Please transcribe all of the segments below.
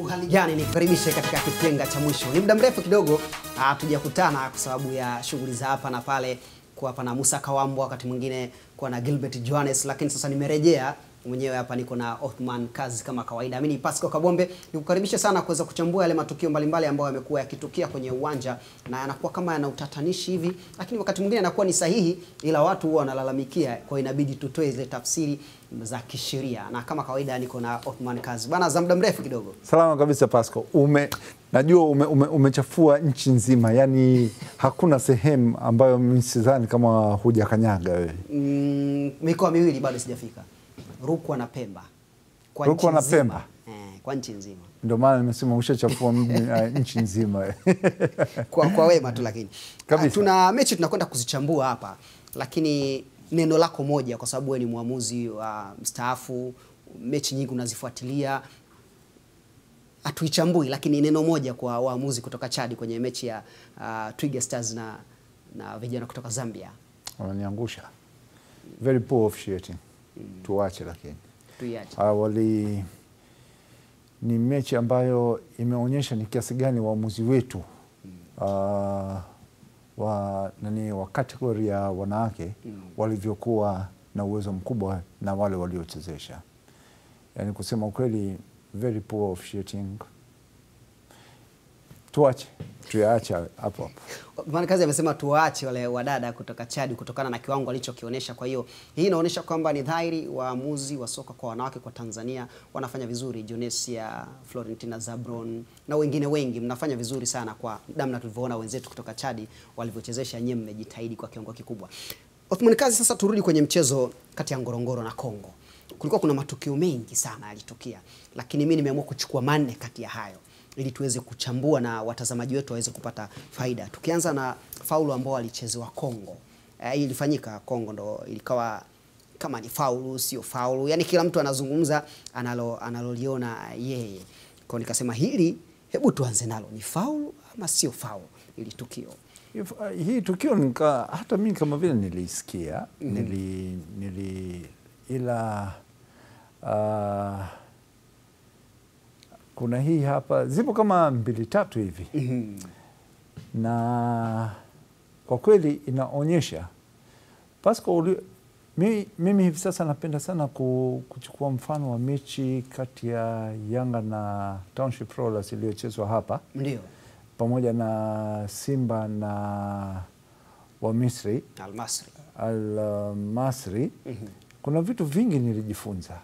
Uhali gani, nikukaribishe katika kipenga cha mwisho. Ni muda mrefu kidogo hatujakutana kwa sababu ya shughuli za hapa na pale, kwa hapa na Musa Kawambo, wakati mwingine kwa na Gilbert Jones, lakini sasa nimerejea mwenyewe hapa, niko na Osman Kazi kama kawaida. Amini Pascal Kabombe, nikukaribishe sana kuweza kuchambua yale matukio mbalimbali ambayo yamekuwa yakitukia kwenye uwanja na yanakuwa kama yana utatanishi hivi, lakini wakati mwingine yanakuwa ni sahihi ila watu huwa wanalalamikia, kwa inabidi tutoe zile tafsiri za kisheria. Na kama kawaida niko na Osman Kazi. Bana, za muda mrefu kidogo. Salama kabisa Pasco. Najua umechafua nchi nzima. Yaani hakuna sehemu ambayo msizani kama hujakanyaga wewe. Mikoa miwili bado sijafika. Rukwa na Pemba. Kwa Rukwa na Pemba. Kwa nchi nzima. Ndio maana nimesema ushachafua nchi nzima. Kwa wema tu lakini. Tuna mechi tunakwenda kuzichambua hapa. Lakini neno lako moja, kwa sababu wewe ni muamuzi wa mstaafu, mechi nyingi unazifuatilia, atuichambui, lakini neno moja kwa waamuzi kutoka Chad kwenye mechi ya Twiga Stars na vijana kutoka Zambia. Wananiangusha. Very poor officiating. Tuache lakini. Tuache. Ni mechi ambayo imeonyesha ni kiasi gani waamuzi wetu wa kategoria ya wanawake walivyokuwa na uwezo mkubwa na wale waliochezesha. Yaani kusema ukweli, very poor officiating. Tuache hapo. Maana kazi amesema tuache wale wadada kutoka Chad kutokana na kiwango alichokionyesha. Kwa hiyo hii inaonyesha kwamba ni dhahiri waamuzi wa soka kwa wanawake kwa Tanzania wanafanya vizuri. Jonesia, Florentina Zabron na wengine wengi mnafanya vizuri sana, kwa damna tulivyoona wenzetu kutoka Chad walivyochezesha, nyewe mmejitahidi kwa kiwango kikubwa. Osman Kazi, sasa turudi kwenye mchezo kati ya Ngorongoro na Kongo. Kulikuwa kuna matukio mengi sana yalitokea, lakini mimi nimeamua kuchukua manne kati ya hayo ili tuweze kuchambua na watazamaji wetu waweze kupata faida. Tukianza na faulu ambayo alichezewa Kongo. Hii ilifanyika Kongo, ndo ilikawa kama ni faulu sio faulu. Yaani kila mtu anazungumza analoliona yeye. Kwa nikasema hili hebu tuanze nalo, ni faulu ama sio faulu ili tukio. Hii tukio hata mimi kama vile nilisikia, kuna hii hapa, zipo kama mbili tatu hivi. Na kwa kweli inaonyesha Pasco, mimi hivi sasa napenda sana kuchukua mfano wa mechi kati ya Yanga na Township Rollers iliyochezwa hapa. Ndio. Pamoja na Simba na wa Misri, Al Masri. Kuna vitu vingi nilijifunza.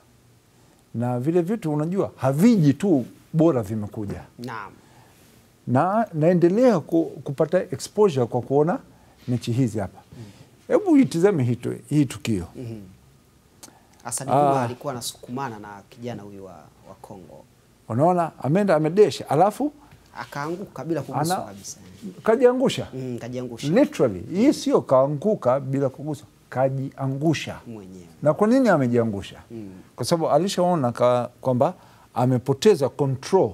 Na vile vitu unajua haviji tu bora vimekuja. Naam. Na naendelea kupata exposure kwa kuona mechi hizi hapa. Hebu itazame hii tukio. Asadi Kuma alikuwa anasukumana na kijana huyu wa Kongo. Unaona ameenda amedesha alafu akaanguka bila kuguswa kabisa. Kajiangusha. Kajiangusha. Literally, hii sio kaanguka bila kuguswa. Kajiangusha mwenyewe. Na kwa nini amejiangusha? Kwa sababu alishaona kwamba amepoteza control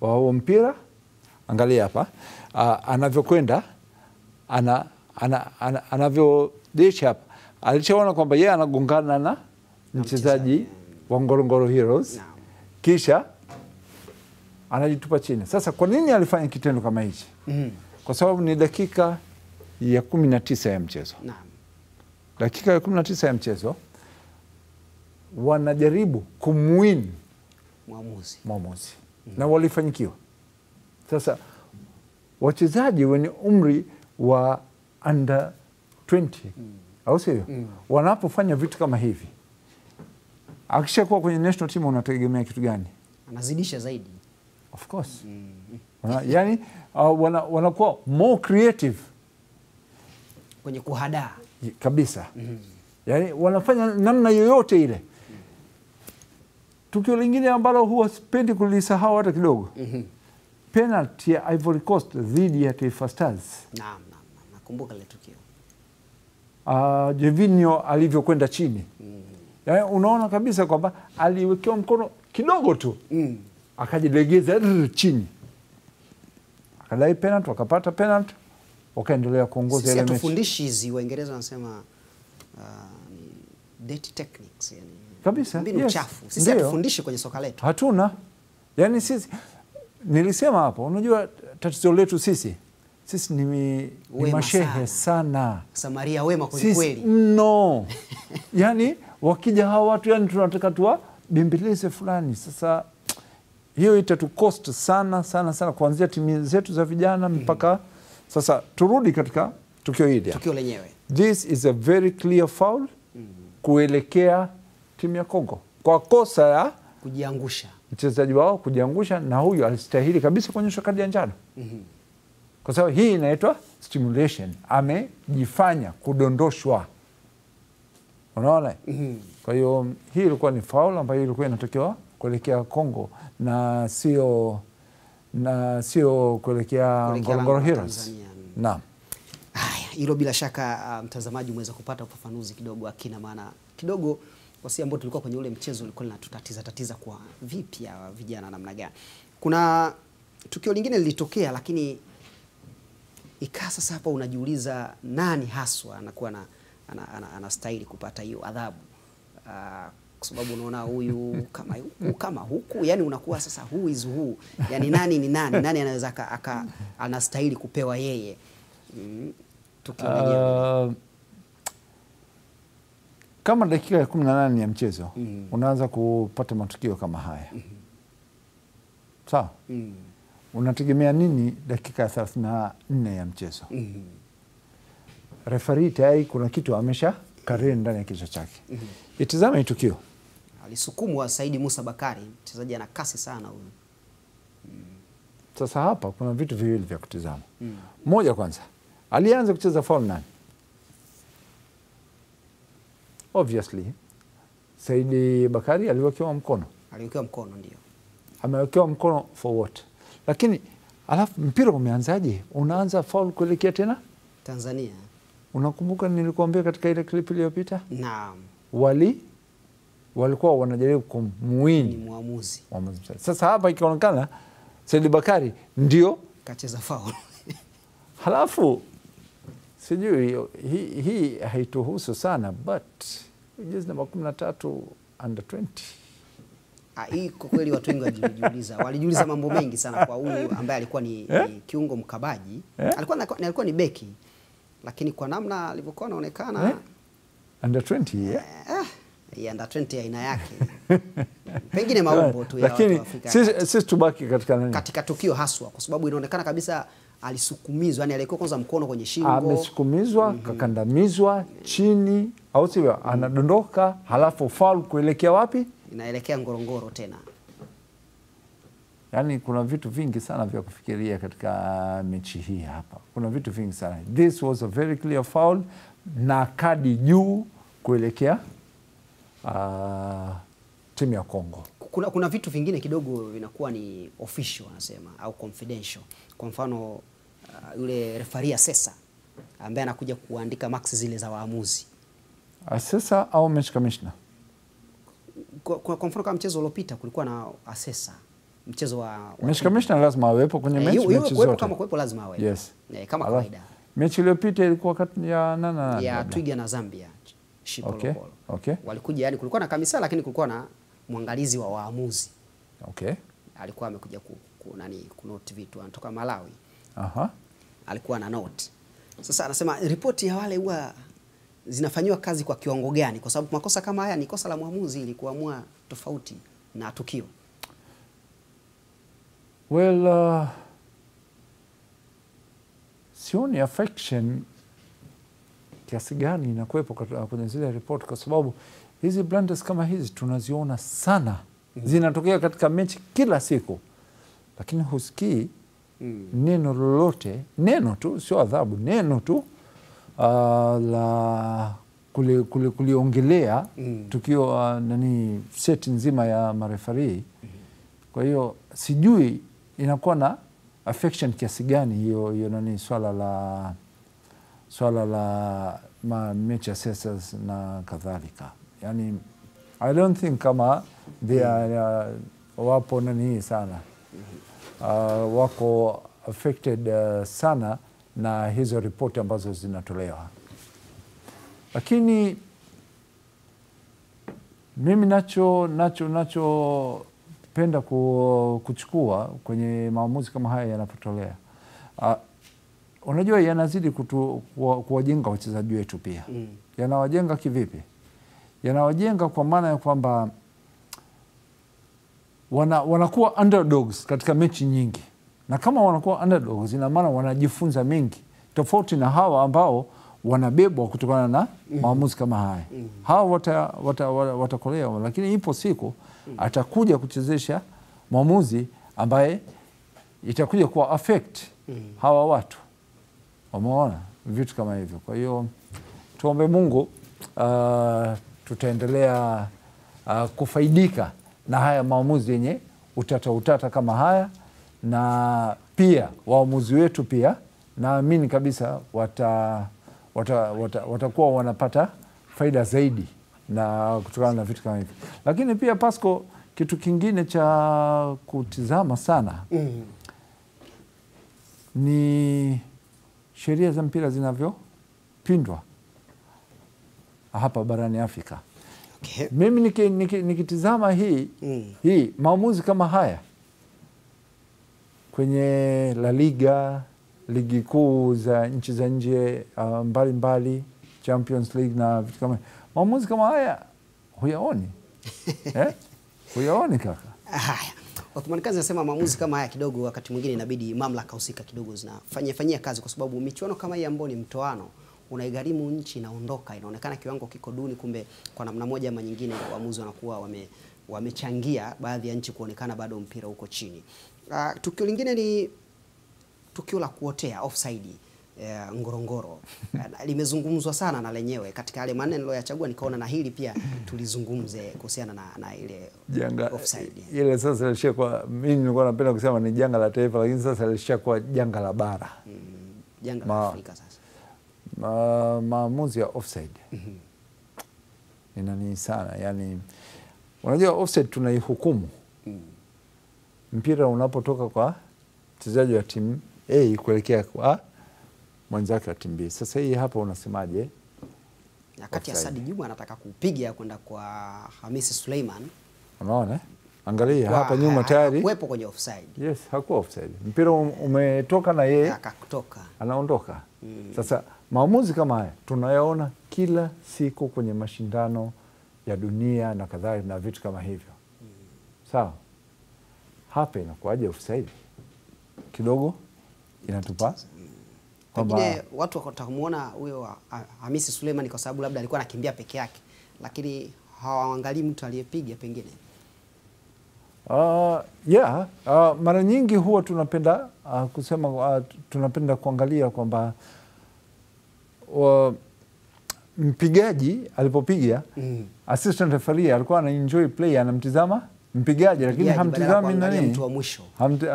wa huo mpira. Angalia hapa anavyokwenda, anavyodesha hapa. Alishaona kwamba yeye anagongana na mchezaji wa Ngorongoro Heroes. Kisha anajitupa chini. Sasa kwa nini alifanya kitendo kama hichi? Kwa sababu ni dakika ya 19 ya mchezo. Naam. Dakika ya 19 ya mchezo wanajaribu kumwin mwamuzi. Na walifanyikiwa. Sasa wachezaji wenye umri wa under 20 au sio, wanapofanya vitu kama hivi, akishakuwa kwenye national team unategemea kitu gani? Anazidisha zaidi. Of course. Yaani wanakuwa more creative kwenye kuhadaa kabisa. Yaani wanafanya namna yoyote ile. Tukio lingine ambalo huwa sipendi kulisahau hata kidogo. Penalty ya Ivory Coast dhidi ya Twiga Stars. Naam, nakumbuka ile tukio. Gervinho alivyokwenda chini. Yaani unaona kabisa kwamba aliwekewa mkono kidogo tu. Akajilegeza chini. Akadai penalty, akapata penalty. Wakaendelea kuongoza ile mechi. Sisi tufundishi hizi Waingereza wanasema ni dirty techniques, yani kabisa mbinu chafu. Sisi hatufundishi kwenye soka letu. Hatuna. Yani sisi, nilisema hapo, unajua tatizo letu sisi ni mashehe sana. Samaria wema kweli kweli. No. Yani wakija hawa watu yani tunataka tuwa bimbileze fulani. Sasa hiyo itatukost sana kuanzia timu zetu za vijana mpaka sasa turudi katika tukio hili. Tukio lenyewe. This is a very clear foul kuelekea timu ya Kongo. Kwa kosa ya kujiangusha. Mchezaji wao kujiangusha, na huyu alistahili kabisa kuonyeshwa kadi ya njano. Kwa sababu hii inaitwa stimulation, amejifanya kudondoshwa. Unaona? Kwa hiyo hii ilikuwa ni foul ambayo ilikuwa inatokewa kuelekea Kongo na sio kuelekea Ngorongoro Heroes. Naam. Haya, hilo bila shaka mtazamaji umeweza kupata ufafanuzi kidogo akina maana kidogo kwa si ambao tulikuwa kwenye ule mchezo ulikuwa linatutatiza kwa vipi ya vijana namna gani. Kuna tukio lingine lilitokea lakini ikaa sasa hapa unajiuliza nani haswa anakuwa na anastahili kupata hiyo adhabu. Kwa sababu unaona huyu kama huku yani unakuwa sasa who is who. Yani nani ni nani? Nani anaweza anastahili kupewa yeye? Tukio lenyewe. Kama dakika ya 18 ya mchezo, unaanza kupata matukio kama haya. Sawa? Unategemea nini dakika ya 34 ya mchezo? Referee tayari kuna kitu amesha kariri ndani ya kichwa chake. Itizame hii tukio. Alisukumwa Saidi Musa Bakari, mchezaji ana kasi sana huyu. Sasa hapa kuna vitu viwili vya kutizama. Moja kwanza, alianza kucheza foul nani? Obviously, Saidi Bakari aliwekewa mkono. Aliwekewa mkono ndio. Amewekewa mkono for what? Lakini alafu mpira umeanzaje? Unaanza foul kuelekea tena Tanzania. Unakumbuka nilikuambia katika ile clip iliyopita? Naam. Walikuwa wanajaribu kumuini muamuzi. Sasa hapa ikionekana Saidi Bakari ndio kacheza foul. Halafu sijui hii haituhusu sana but jezi namba 13 under 20. Hii kwa kweli watu wengi walijiuliza. Walijiuliza mambo mengi sana kwa huyu ambaye alikuwa ni kiungo mkabaji. Alikuwa ni beki. Lakini kwa namna alivyokuwa anaonekana under 20 under 20 aina yake. Pengine maumbo tu ya lakini Afrika. Sisi tubaki katika nani? Katika tukio haswa kwa sababu inaonekana kabisa alisukumizwa, yani alikuwa kwanza mkono kwenye shingo. Amesukumizwa, kakandamizwa chini, au sivyo anadondoka, halafu foul kuelekea wapi? Inaelekea Ngorongoro tena. Yani kuna vitu vingi sana vya kufikiria katika mechi hii hapa. Kuna vitu vingi sana. This was a very clear foul na kadi juu kuelekea timu ya Kongo. Kuna vitu vingine kidogo vinakuwa ni official anasema au confidential. Kwa mfano yule referee sasa ambaye anakuja kuandika marks zile za waamuzi. Asesa au match commissioner. Kwa mfano kama mchezo uliopita kulikuwa na asesa mchezo wa match commissioner lazima awepo kwenye mechi zote. Kama kuwepo lazima awepo. Yes. Kama kawaida. Mechi iliyopita ilikuwa kati ya Twiga na Zambia. Shipolopolo. Okay. Walikuja yani kulikuwa na kamisa lakini kulikuwa na mwangalizi wa waamuzi. Okay. Alikuwa amekuja kunote vitu anatoka Malawi. Alikuwa na note. Sasa anasema ripoti ya wale huwa zinafanywa kazi kwa kiwango gani kwa sababu makosa kama haya ni kosa la muamuzi ili kuamua tofauti na tukio. Well sioni affection kiasi gani inakuwepo kwenye zile report kwa sababu hizi blunders kama hizi tunaziona sana. Zinatokea katika mechi kila siku. Lakini husikii neno lolote, neno tu sio adhabu, neno tu la kuliongelea tukio set nzima ya marefari. Kwa hiyo sijui inakuwa na affection kiasi gani hiyo swala la match assessors na kadhalika. Yani I don't think kama they are wapo sana. Wako affected sana na hizo report ambazo zinatolewa. Lakini mimi nacho kupenda kuchukua kwenye maamuzi kama haya yanapotolea. Unajua yanazidi kuwajenga wachezaji wetu pia. Yanawajenga kivipi? Yanawajenga kwa maana ya kwamba wanakuwa underdogs katika mechi nyingi. Na kama wanakuwa underdogs ina maana wanajifunza mengi tofauti na hawa ambao wanabebwa kutokana na maamuzi kama haya. Hawa watakolea, lakini ipo siku atakuja kuchezesha maamuzi ambaye itakuja kuwa affect hawa watu. Umeona vitu kama hivyo. Kwa hiyo tuombe Mungu tutaendelea kufaidika na haya maamuzi yenye utata kama haya, na pia waamuzi wetu pia naamini kabisa watakuwa wanapata faida zaidi na kutokana na vitu kama hivi. Lakini pia Pasco, kitu kingine cha kutizama sana ni sheria za mpira zinavyopindwa hapa barani Afrika. Okay. Mimi nikitizama hii maamuzi kama haya kwenye La Liga, ligi kuu za nchi za nje mbalimbali, Champions League na vitu kama hivyo. Maamuzi kama haya huyaoni. Huyaoni kaka. Osman Kazi anasema maamuzi kama haya kidogo wakati mwingine inabidi mamlaka husika kidogo zinafanyia kazi, kwa sababu michuano kama hii ambayo ni mtoano unaigarimu nchi inaondoka, inaonekana kiwango kiko duni, kumbe kwa namna moja ama nyingine waamuzi wanakuwa wamechangia baadhi ya nchi kuonekana bado mpira uko chini. Tukio lingine ni tukio la kuotea offside Ngorongoro. Limezungumzwa sana na lenyewe katika yale maneno niliyoyachagua, nikaona na hili pia tulizungumze kuhusiana na ile janga offside. Ile sasa ilishakuwa, mimi nilikuwa napenda kusema ni janga la taifa, lakini sasa ilishakuwa janga la bara. Janga la Afrika sasa. Maamuzi ya offside. Inani sana, yani unajua offside tunaihukumu. Mpira unapotoka kwa mchezaji wa timu A kuelekea kwa mwanzake wa timu B. Sasa hii hapa unasemaje? Wakati Asadi Juma anataka kupiga kwenda kwa Hamisi Suleiman. Unaona? Angalia hapa nyuma tayari. Hakuwepo kwenye offside. Yes, hakuwa offside. Mpira umetoka na yeye akakutoka. Anaondoka. Sasa maamuzi kama haya tunayaona kila siku kwenye mashindano ya dunia na kadhalika na vitu kama hivyo. Sawa? Hapa inakuaje offside? Kidogo inatupa. Pengine watu watamuona huyo Hamisi Suleiman kwa sababu labda alikuwa anakimbia peke yake, lakini hawaangalii mtu aliyepiga pengine. Mara nyingi huwa tunapenda kusema tunapenda kuangalia kwamba mpigaji alipopiga assistant referee alikuwa anaenjoy play, anamtizama mpigaji, lakini hamtizami nani? Mtu wa mwisho.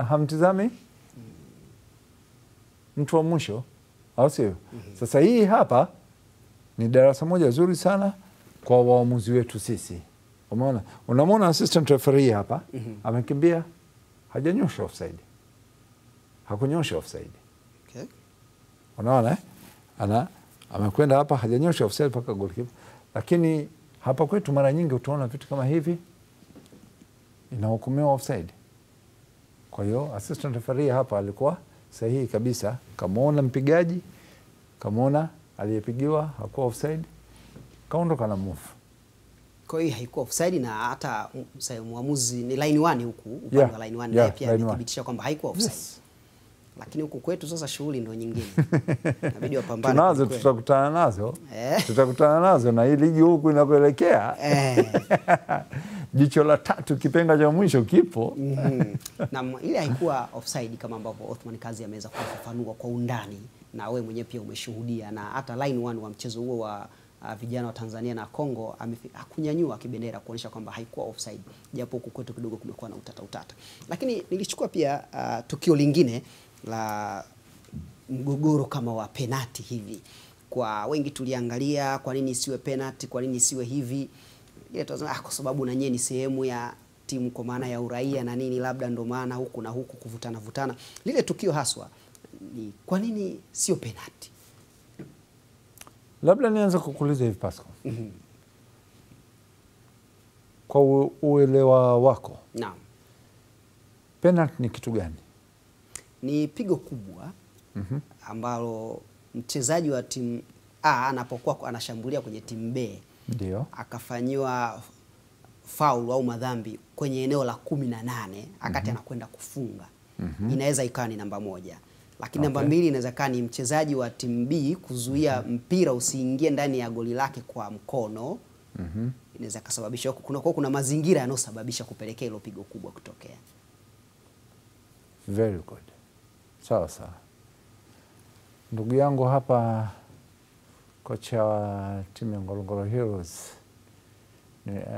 Hamtizami mtu wa mwisho, au sio? Sasa hii hapa ni darasa moja zuri sana kwa waamuzi wetu sisi. Umeona? Unamwona assistant referee hapa, amekimbia, hajanyosha offside. Hakunyosha offside. Okay. Unaona? Amekwenda hapa, hajanyosha offside paka goalkeeper. Lakini hapa kwetu mara nyingi utaona vitu kama hivi inahukumiwa offside. Kwa hiyo assistant referee hapa alikuwa sahihi kabisa. Kamaona mpigaji, kamaona aliyepigiwa hakuwa offside, kaondoka na move. Kwa hiyo haikuwa offside, na hata muamuzi ni line 1 huku, upande wa line 1 naye pia anathibitisha kwamba haikuwa offside. Yes. Lakini huku kwetu sasa shughuli ndio nyingine. Inabidi wapambane. Tunazo, tutakutana nazo. Tutakutana nazo na hii ligi huku inakoelekea. Jicho la tatu, kipenga cha mwisho kipo. Na ile haikuwa offside kama ambavyo Osman Kazi ameweza kufafanua kwa undani, na wewe mwenyewe pia umeshuhudia, na hata line 1 wa mchezo huo wa vijana wa Tanzania na Kongo hakunyanyua kibendera kuonyesha kwamba haikuwa offside, japo huko kwetu kidogo kumekuwa na utata. Lakini nilichukua pia tukio lingine la mgogoro kama wa penalti hivi. Kwa wengi tuliangalia kwa nini siwe penalti, kwa nini siwe hivi. Ile tunasema kwa sababu na yeye ni sehemu ya timu kwa maana ya uraia na nini, labda ndo maana huku na huku kuvutana. Lile tukio haswa ni kwa nini sio penalti? Labda nianza kukuuliza hivi Pasco. Kwa uelewa wako. Naam. Penalty ni kitu gani? Ni pigo kubwa ambalo mchezaji wa timu A anapokuwa anashambulia kwenye timu B, ndio akafanyiwa faulu au madhambi kwenye eneo la 18 akati anakwenda kufunga. Inaweza ikawa ni namba moja. Lakini namba mbili inaweza kuwa ni mchezaji wa timu B kuzuia mpira usiingie ndani ya goli lake kwa mkono. Inaweza kusababisha kuna mazingira yanayosababisha kupelekea hilo pigo kubwa kutokea. Very good. Sawa sawa. Ndugu yangu hapa kocha wa timu ya Ngorongoro Heroes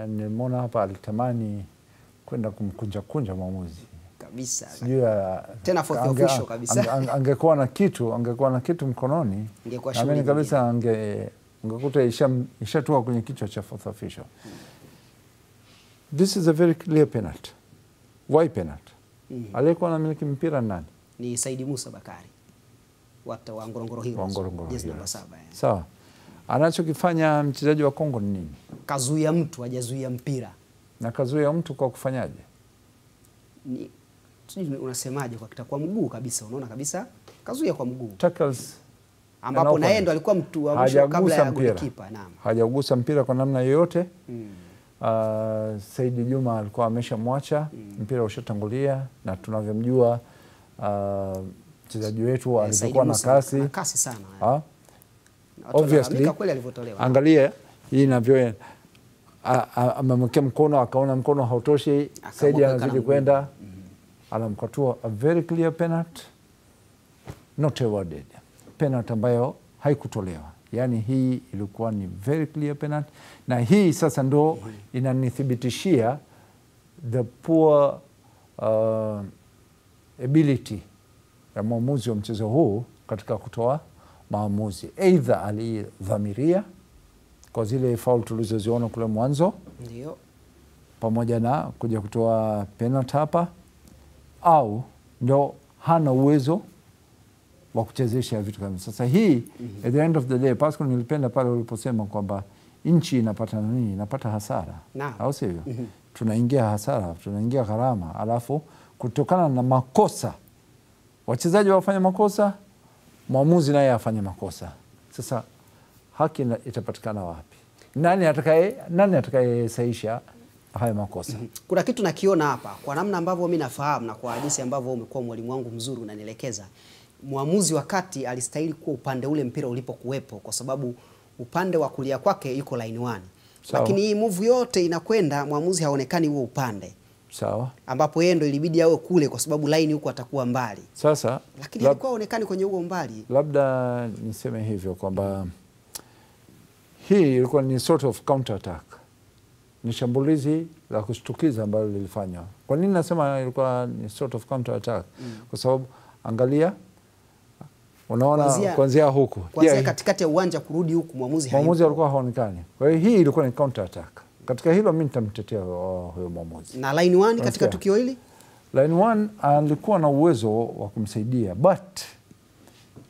nimeona hapa alitamani kwenda kumkunja mwamuzi kabisa. Sijua tena fourth official kabisa. Angekuwa na kitu, mkononi. Amini kabisa ungekuta ishatoa kwenye kichwa cha fourth official. This is a very clear penalty. Why penalty? Alikuwa anamiliki mpira nani? Ni Saidi Musa Bakari wa Ngorongoro Heroes. Yes, namba 7. Sawa. Anachokifanya mchezaji wa Kongo ni nini? Kazuia mtu, hajazuia mpira. Na kazuia mtu kwa kufanyaje? Ni unasemaje kwa kita, kwa mguu kabisa, unaona kabisa? Kazuia kwa mguu. Tackles. Ambapo na yeye ndo alikuwa mtu wa mwisho kabla ya golikipa, naam. Hajagusa mpira kwa namna yoyote. Saidi Juma alikuwa ameshamwacha, mpira ushatangulia, na tunavyomjua mchezaji wetu alikuwa na kasi. Na kasi sana. Obviously, angalia hii inavyoenda, amemwekea mkono akaona mkono hautoshi, Saidi anazidi kwenda, alamkatua. A very clear penalty, not awarded. Penalty ambayo haikutolewa. Yani hii ilikuwa ni very clear penalty, na hii sasa ndo inanithibitishia the poor ability ya mwamuzi wa mchezo huu katika kutoa maamuzi. Either alidhamiria kwa zile faul tulizoziona kule mwanzo, ndio pamoja na kuja kutoa penalty hapa, au ndo hana uwezo wa kuchezesha vitu kama. Sasa hii at the end of the day, Pasco, nilipenda pale uliposema kwamba nchi inapata nini? Inapata hasara. Au sivyo? Tunaingia hasara, tunaingia gharama, alafu kutokana na makosa, wachezaji wafanya makosa, mwamuzi naye afanye makosa. Sasa haki itapatikana wapi? Nani atakaye saisha haya makosa? Kuna kitu nakiona hapa kwa namna ambavyo mimi nafahamu na kwa hadithi ambavyo umekuwa mwalimu wangu mzuri unanielekeza. Muamuzi wakati alistahili kuwa upande ule mpira ulipokuwepo, kwa sababu upande wa kulia kwake yuko line 1. Lakini hii move yote inakwenda, muamuzi haonekani huo upande. Sawa. Ambapo yeye ndo ilibidi awe kule kwa sababu line huko atakuwa mbali. Sasa lakini alikuwa haonekani kwenye huo mbali. Labda niseme hivyo kwamba hii ilikuwa ni sort of counter attack. Ni shambulizi la kushtukiza ambalo lilifanywa. Kwa nini nasema ilikuwa ni sort of counter attack? Kwa sababu angalia, unaona kuanzia huku, kuanzia katikati ya uwanja kurudi huku, mwamuzi alikuwa haonekani. Kwa hiyo hii ilikuwa ni counter attack. Katika hilo mimi nitamtetea huyo mwamuzi. Na line 1 katika tukio hili? Line 1 alikuwa na uwezo wa kumsaidia, but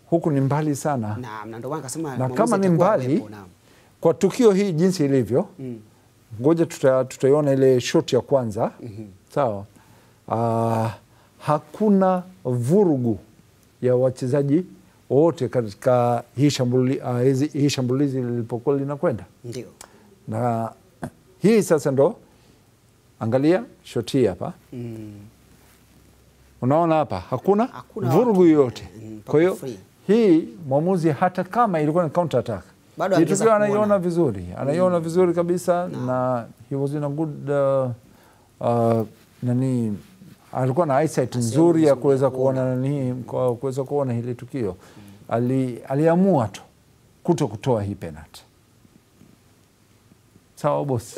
huku ni mbali sana. Naam, na ndio maana akasema na kama ni mbali kwa tukio hii jinsi ilivyo, ngoja tutaiona ile shot ya kwanza. Sawa. Hakuna vurugu ya wachezaji wote katika hii shambulizi lilipokuwa linakwenda. Ndio. Na hii sasa ndo angalia shot hii hapa. Unaona hapa hakuna vurugu yote. Kwa hiyo hii mwamuzi hata kama ilikuwa ni counter attack, bado anaiona vizuri. Anaiona vizuri kabisa, na he was in a good alikuwa na eyesight nzuri ya kuweza kuona hili tukio. Aliamua tu kutokutoa hii penalty. Sawa boss.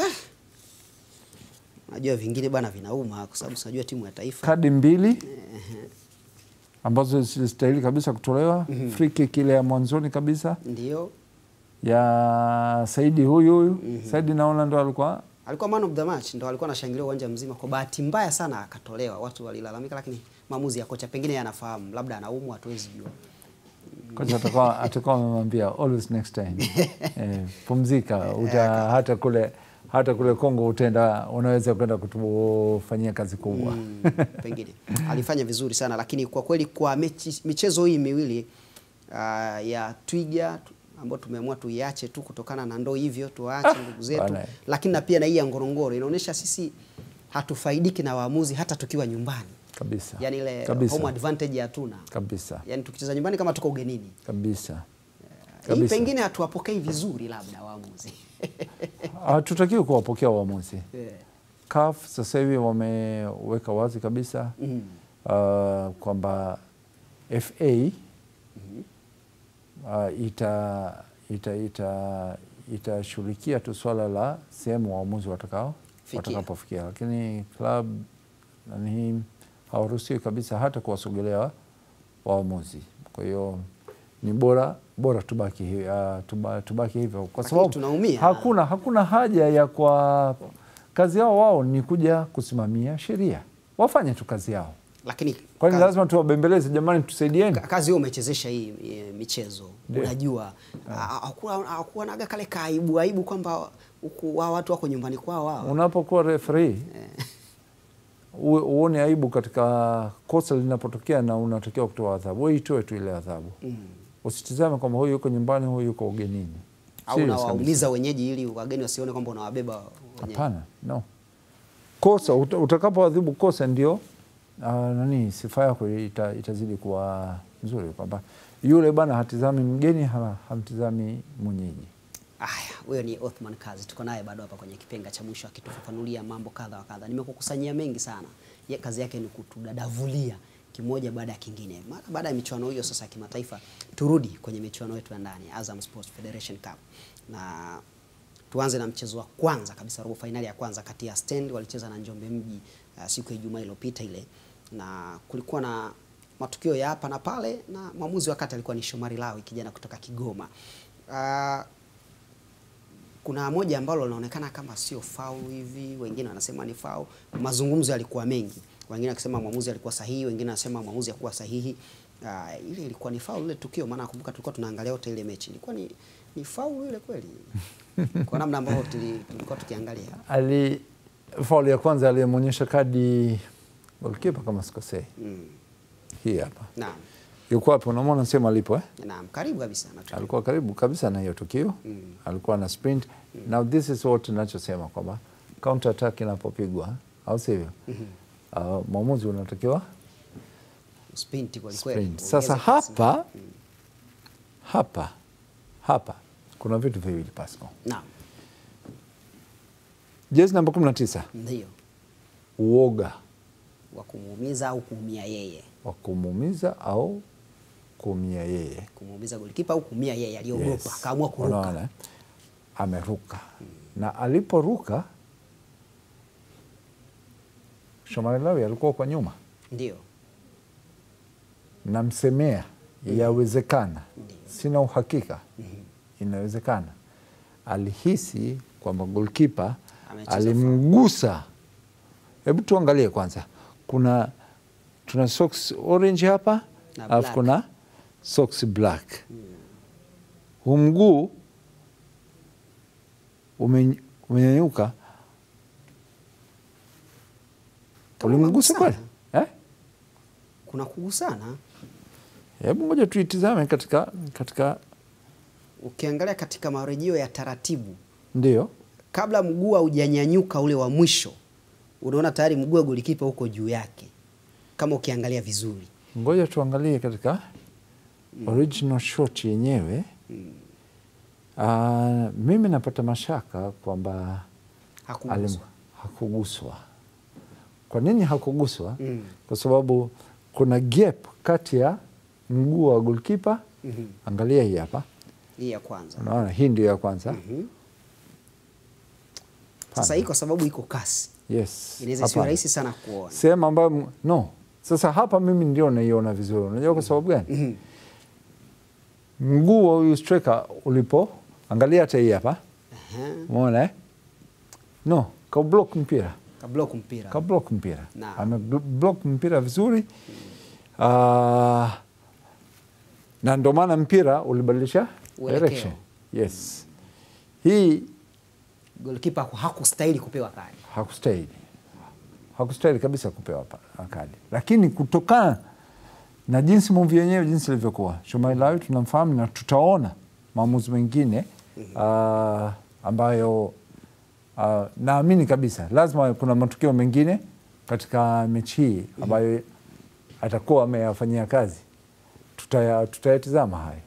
Najua vingine bwana vinauma kwa sababu tunajua timu ya taifa. Kadi 2 ambazo zilistahili kabisa kutolewa. Free kick ile ya mwanzoni kabisa, ndio ya Saidi huyu. Saidi naona ndo alikuwa man of the match, ndo alikuwa anashangilia uwanja mzima. Kwa bahati mbaya sana akatolewa, watu walilalamika, lakini maamuzi ya kocha pengine yanafahamu, labda anaumwa, hatuwezi jua. Kocha atakuwa amemwambia always next time. Pumzika, hata kule hata kule Kongo utenda unaweza kwenda kutufanyia kazi kubwa. Pengine alifanya vizuri sana, lakini kwa kweli kwa michezo hii miwili ya Twiga ambao tumeamua tuiache tu kutokana na ndoo hivyo tuache ndugu zetu, lakini na pia na hii ya Ngorongoro inaonyesha sisi hatufaidiki na waamuzi hata tukiwa nyumbani. Kabisa. Yaani ile home advantage hatuna. Kabisa. Yaani tukicheza nyumbani kama tuko ugenini. Kabisa. Hii pengine hatuwapokei vizuri labda waamuzi. Hatutakiwi kuwapokea waamuzi. Yeah. CAF sasa hivi wameweka wazi kabisa kwamba FA itashughulikia tu swala la sehemu waamuzi watakapofikia, lakini club nani hauruhusiwi kabisa hata kuwasogelea waamuzi. Kwa hiyo ni bora tubaki hivyo kwa sababu hakuna haja ya kwa kazi yao. Wao ni kuja kusimamia sheria, wafanye tu kazi yao, lakini kwa nini lazima tuwabembeleze? Jamani, tusaidieni. Kazi hiyo umechezesha hii michezo, unajua hakuwa naga kale kaibu kwamba watu wako nyumbani kwao wao. Unapokuwa referee uone aibu katika kosa linapotokea na unatokea kutoa adhabu, wewe itoe tu ile adhabu. Usitizame kama huyu yuko nyumbani, huyu yuko ugenini. Au unawaumiza wenyeji ili wageni wasione kwamba unawabeba wenyeji. Hapana, no. Kosa utakapoadhibu kosa ndio sifa yako itazidi kuwa nzuri, kwamba yule bana hatizami mgeni, hamtizami mwenyeji. Haya, huyo ni Osman Kazi. Tuko naye bado hapa kwenye Kipenga cha Mwisho akitufafanulia mambo kadha wa kadha. Nimekukusanyia mengi sana. Kazi yake ni kutudadavulia kimoja baada ya kingine. Mara baada ya michuano hiyo sasa kimataifa, turudi kwenye michuano yetu ya ndani, Azam Sports Federation Cup. Na tuanze na mchezo wa kwanza kabisa, robo finali ya kwanza kati ya Stand walicheza na Njombe Mji siku ya Ijumaa iliyopita ile. Na kulikuwa na matukio ya hapa na pale, na mwamuzi wakati alikuwa ni Shomari Lawi, kijana kutoka Kigoma. Kuna moja ambalo linaonekana kama sio foul hivi, wengine wanasema ni foul. Mazungumzo yalikuwa mengi. Wengine wakisema mwamuzi alikuwa sahihi, wengine wanasema mwamuzi hakuwa sahihi. Ile ilikuwa ni foul ile tukio, maana nakumbuka tulikuwa tunaangalia yote ile mechi. Ilikuwa ni foul ile kweli. Kwa namna ambayo tulikuwa tukiangalia. Foul ya kwanza alionyesha kadi goalkeeper kama sikosei. Hii hapa. Naam. Yuko hapo, unaona anasema alipo Naam, karibu kabisa na tukio. Alikuwa karibu kabisa na hiyo tukio. Alikuwa na sprint. Now this is what ninachosema kwamba counter attack inapopigwa au sivyo. Mwamuzi unatakiwa sprint kwa kweli. Sasa hapa kuna vitu viwili Pasco. Naam. Jezi namba 19. Ndio. Uoga wa kumuumiza au kuumia yeye. Kumuumiza goalkeeper au kumia yeye, aliogopa, akaamua kuruka. Ameruka. Na aliporuka Shomari Lawi alikuwa kwa nyuma. Ndio. Na msemea yawezekana. Sina uhakika. Inawezekana. Alihisi kwamba goalkeeper alimgusa. Hebu tuangalie kwanza. Tuna socks orange hapa, alafu kuna socks black. Huu mguu umenyanyuka. Ulimgusa kweli? Kuna kugusana. Hebu ngoja tuitizame katika ukiangalia katika marejeo ya taratibu. Ndio. Kabla mguu haujanyanyuka ule wa mwisho, unaona tayari mguu wa golikipa huko juu yake. Kama ukiangalia vizuri. Ngoja tuangalie katika original shot yenyewe. Mimi napata mashaka kwamba hakuguswa. Kwa nini hakuguswa? Kwa sababu kuna gap kati ya mguu wa goalkeeper. Angalia hii hapa. Hii ya kwanza. Unaona hii ndio ya kwanza. Sasa hii kwa sababu iko kasi. Yes. Inaweza sio rahisi sana kuona. Sema ambayo no. Sasa hapa mimi ndio naiona vizuri. Unajua kwa sababu gani? Mguu wa huyu striker ulipo, angalia hata hii hapa. Umeona? No, kablock mpira. Ameblock mpira vizuri. Na ndio maana mpira ulibadilisha direction. Yes. Hii goalkeeper hakustahili kupewa kadi. Hakustahili kabisa kupewa kadi. Lakini kutokana na jinsi mvi yenyewe jinsi ilivyokuwa, Shomari Lawi tunamfahamu na tutaona maamuzi mengine ambayo naamini kabisa lazima kuna matukio mengine katika mechi hii ambayo atakuwa ameyafanyia kazi. Tutayatizama haya.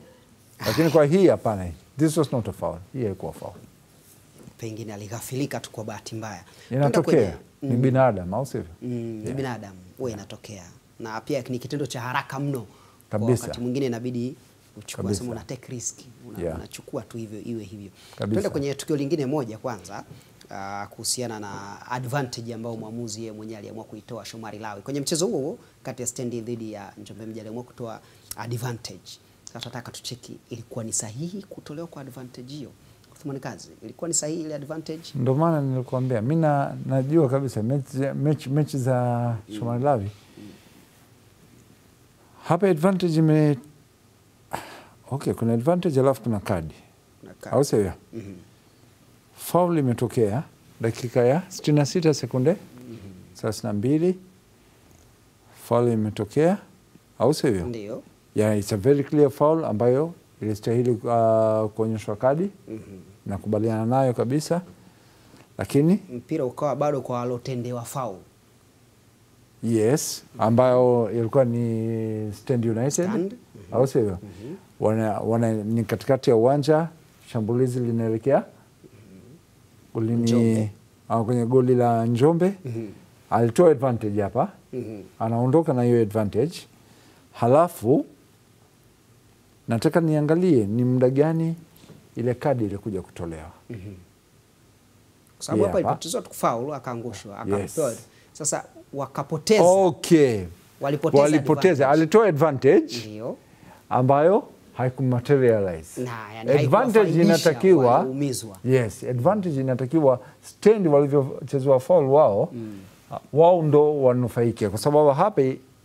Lakini kwa hii hapana. This was not a foul. Hii haikuwa foul. Pengine aligafilika tu kwa bahati mbaya. Inatokea. Ni binadamu au sivyo? Ni binadamu. Huwa inatokea. Na pia ni kitendo cha haraka mno. Kabisa. Wakati mwingine inabidi uchukue somo na take risk. Unachukua tu hivyo iwe hivyo. Tuende kwenye tukio lingine moja kwanza. Kuhusiana na advantage ambao mwamuzi yeye mwenyewe aliamua kuitoa Shomari Lawi. Kwenye mchezo huo kati ya Stand dhidi ya Njombe Mji aliamua kutoa advantage. Sasa nataka tucheki ilikuwa ni sahihi kutolewa kwa advantage hiyo. Osman Kazi, ilikuwa ni sahihi ile advantage? Ndio maana nilikwambia mimi najua kabisa mechi za Shomari Lawi. Hapa advantage kuna advantage alafu kuna kadi. Au sio? Foul imetokea dakika ya 66 sekunde 32. Foul imetokea au sivyo? Ndio. Yeah, it's a very clear foul ambayo ilistahili kuonyeshwa kadi. Nakubaliana nayo kabisa. Lakini mpira ukawa bado kwa alotendewa foul. Yes, ambayo ilikuwa ni Stand United. Au sivyo? Ni katikati ya uwanja, shambulizi linaelekea kwenye goli la Njombe. Alitoa advantage hapa. Anaondoka na hiyo advantage. Halafu nataka niangalie ni muda gani ile kadi ilikuja kutolewa. Sababu hapa ilipotezwa tu kufaulu akaangushwa akapewa. Sasa wakapoteza. Walipoteza. Alitoa advantage. Ndio. Ambayo haikumaterialize. Advantage inatakiwa. Yes, advantage inatakiwa Stand walivyochezwa foul wao. Wao ndo wanufaike kwa sababu hapa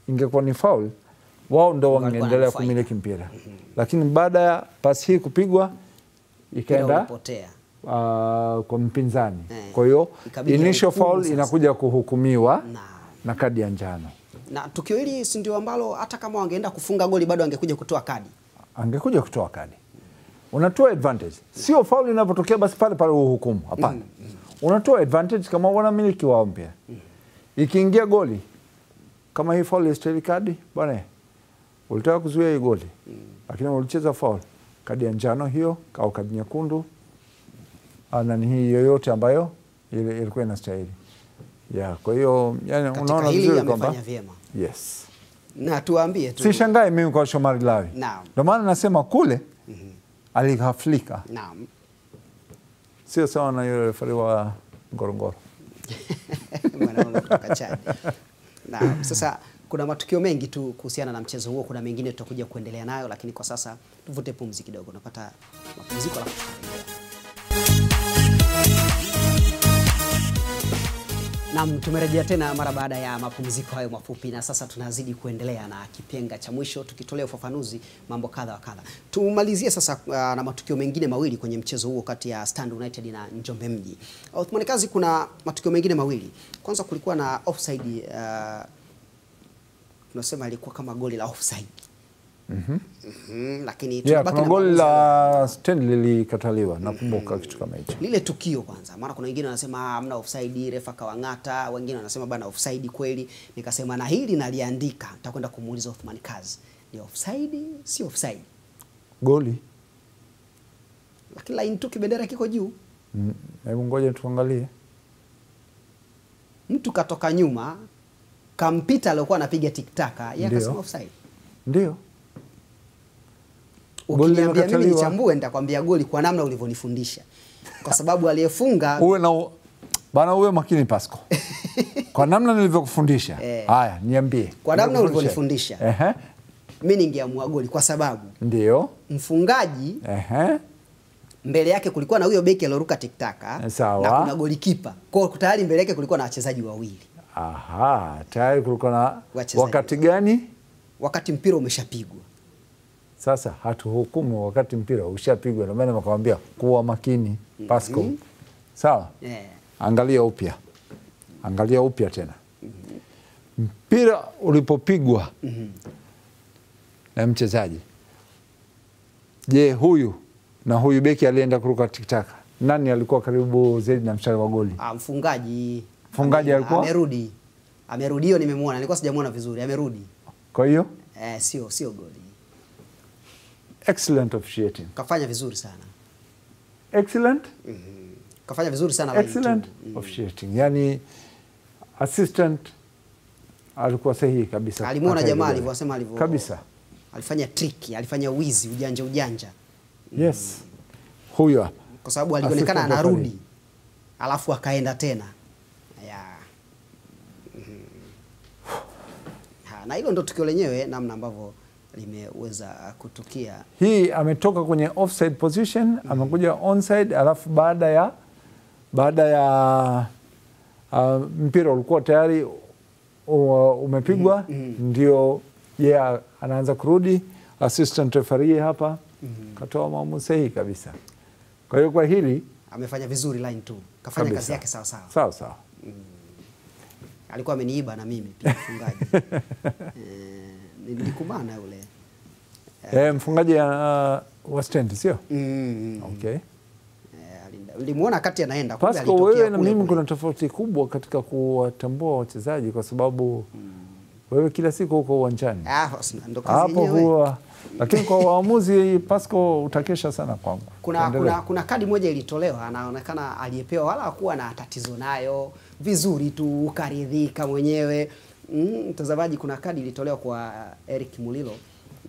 ingekuwa ni foul. Wao ndo wangeendelea kumiliki mpira. Lakini baada ya pasi hii kupigwa ikaenda kwa mpinzani. Kwa hiyo initial foul inakuja kuhukumiwa na kadi ya njano. Na tukio hili si ndio ambalo hata kama wangeenda kufunga goli bado angekuja kutoa kadi. Unatoa advantage. Sio foul inapotokea basi pale pale uhukumu. Hapana. Unatoa advantage kama wanamiliki wao mpira. Ikiingia goli kama hii foul istahili kadi, bwana. Ulitaka kuzuia hii goli. Lakini ulicheza foul. Kadi ya njano hiyo au kadi nyekundu. Na ni hii yoyote ambayo ilikuwa inastahili. Yeah, kwa hiyo yani unaona vizuri kwamba yes. Na tuambie tu. Sishangae mimi kwa Shomari Lawi. Ndio maana nasema kule aligaflika. Sio sawa na yule referee wa Ngorongoro. Mwanaume kutoka Chad. Sasa kuna matukio mengi tu kuhusiana na mchezo huo, kuna mengine tutakuja kuendelea nayo, lakini kwa sasa tuvute pumzi kidogo. Napata mapumziko la kutulia. Na tumerejea tena mara baada ya mapumziko hayo mafupi, na sasa tunazidi kuendelea na kipyenga cha mwisho tukitolea ufafanuzi mambo kadha wa kadha. Tumalizie sasa na matukio mengine mawili kwenye mchezo huo kati ya Stand United na Njombe Mji. Osman Kazi, kuna matukio mengine mawili. Kwanza kulikuwa na offside, tunasema ilikuwa kama goli la offside. Lakini tunabaki na goli la Stand lilikataliwa na kumbuka kitu kama hicho. Lile tukio kwanza, maana kuna wengine wanasema hamna offside, refa kawangata, wengine wanasema bana offside kweli. Nikasema na hili naliandika, nitakwenda kumuuliza Osman Kazi. Ni offside, si offside? Goli. Lakini line tu kibendera kiko juu. Hebu ngoja tuangalie. Mtu katoka nyuma, kampita aliyokuwa anapiga tiktaka, yeye akasema offside. Ndio. Ukiniambia mimi nichambue nitakwambia goli kwa namna ulivyonifundisha. Kwa sababu aliyefunga uwe makini Pasco. Kwa namna nilivyokufundisha. Haya, niambie. Kwa namna ulivyonifundisha. Mimi ningeamua goli kwa sababu ndio mfungaji mbele yake kulikuwa na huyo beki aliyoruka tiktaka na kuna goalkeeper. Kwa hiyo tayari mbele yake kulikuwa na wachezaji wawili. Tayari kulikuwa na wakati gani? Wakati mpira umeshapigwa. Sasa hatuhukumu wakati mpira ushapigwa, ndio maana nakwambia kuwa makini Pasco. Sawa? Yeah. Angalia upya. Angalia upya tena. Mpira ulipopigwa na mchezaji. Je, huyu na huyu beki alienda kuruka tikitaka. Nani alikuwa karibu zaidi na mstari wa goli? Mfungaji. Mfungaji alikuwa? Amerudi. Amerudi, hiyo nimemuona. Nilikuwa sijamuona vizuri. Amerudi. Kwa hiyo? Sio goli. Excellent officiating. Kafanya vizuri sana. Excellent? Kafanya vizuri sana. Excellent officiating. Yani assistant alikuwa sahihi kabisa. Alimuona jamaa alivyosema alivyo. Kabisa. Alifanya tricky, alifanya wizi, ujanja. Yes. Huyo hapa. Kwa sababu alionekana anarudi. Alafu akaenda tena. Yeah. Na hilo ndo tukio lenyewe namna ambavyo limeweza kutukia. Hii ametoka kwenye offside position, amekuja onside, alafu baada ya mpira ulikuwa tayari umepigwa, ndio anaanza kurudi. Assistant referee hapa katoa maamuzi sahihi kabisa. Kwa hiyo kwa hili amefanya vizuri line 2. Kafanya kabisa. Kazi yake sawa sawa. Sawa sawa. Alikuwa ameniiba na mimi pia mfungaji. Nilikumbana yule. Mfungaji wa Stand, sio? Okay. Nilimuona kati anaenda kwa alitokea. Pasco, wewe na mimi kuna tofauti kubwa katika kuwatambua wachezaji kwa sababu wewe kila siku uko uwanjani. Ndo kazi yenyewe. Lakini kwa waamuzi Pasco utakesha sana kwangu. Kuna kadi moja ilitolewa, anaonekana aliyepewa wala hakuwa na tatizo nayo, vizuri tu ukaridhika mwenyewe. Mtazamaji, kuna kadi ilitolewa kwa Eric Mulilo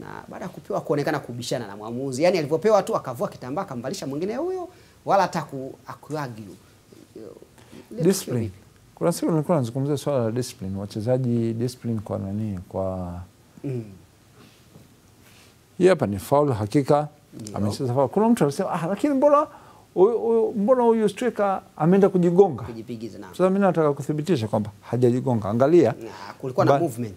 na baada ya kupewa kuonekana kubishana na muamuzi. Yaani alipopewa tu akavua kitambaa kambalisha mwingine huyo wala hata kuargue. Discipline. Kuna siku nilikuwa nazungumzia swala la discipline, wachezaji discipline kwa nani kwa hii hapa ni foul hakika. Amecheza foul. Kuna mtu alisema lakini mbona huyu striker ameenda kujigonga. Kujipigiza nao. Sasa mimi nataka kudhibitisha kwamba hajajigonga. Angalia. Kulikuwa na movement.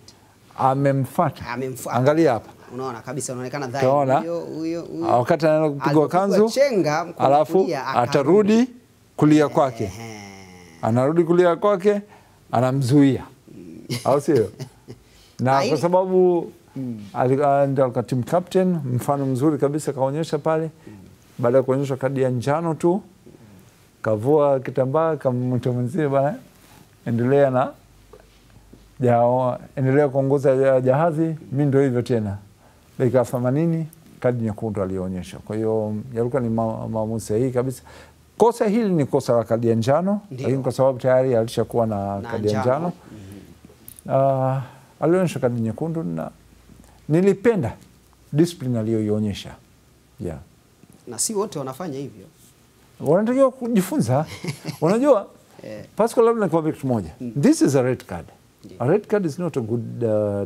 Amemfuata. Angalia hapa. Unaona kabisa unaonekana dhahiri huyo. Wakati anaenda kupiga kanzu. Alafu atarudi kulia kwake. Anarudi kulia kwake, anamzuia. Au sio? Na kwa sababu alikuwa kwa team captain, mfano mzuri kabisa kaonyesha pale. Baada ya kuonyesha kadi ya njano tu, kavua kitambaa kama mtu mzee bwana, endelea na endelea kuongoza jahazi. Mimi ndio hivyo tena. Dakika 80 kadi nyekundu alionyesha. Kwa hiyo yalikuwa ni maamuzi sahihi kabisa. Kosa hili ni kosa la kadi ya njano, lakini kwa sababu tayari alishakuwa na kadi ya njano, alionyesha kadi nyekundu na nilipenda discipline aliyoionyesha. Yeah. Na si wote wanafanya hivyo. Wanatakiwa kujifunza. Unajua? Pasco labda kwa kitu moja. This is a red card. Yeah. A red card is not a good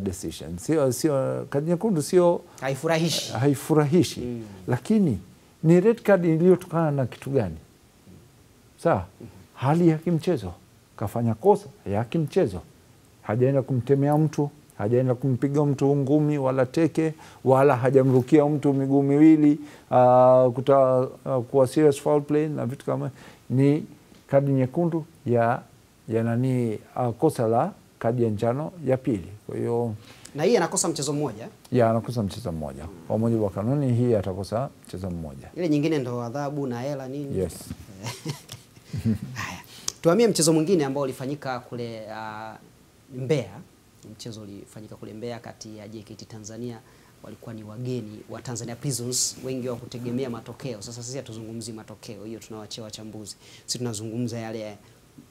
decision. Sio kadi nyekundu sio haifurahishi. Haifurahishi. Lakini ni red card iliyotokana na kitu gani? Sawa? Hali ya kimchezo. Kafanya kosa ya kimchezo. Hajaenda kumtemea mtu, hajaenda kumpiga mtu ngumi wala teke, wala hajamrukia mtu miguu miwili, kuwa serious foul play na vitu kama. Ni kadi nyekundu kosa la kadi ya njano ya pili. Kwa hiyo na hii anakosa mchezo mmoja? Ya, anakosa mchezo mmoja. Kwa mujibu wa kanuni hii atakosa mchezo mmoja. Ile nyingine ndo adhabu na hela nini? Yes. Haya. Tuhamie mchezo mwingine ambao ulifanyika kule Mbeya. Mchezo ulifanyika kule Mbeya kati ya JKT Tanzania, walikuwa ni wageni wa Tanzania Prisons, wengi wakutegemea matokeo. Sasa sisi hatuzungumzi matokeo, hiyo tunawachia wachambuzi. Sisi tunazungumza yale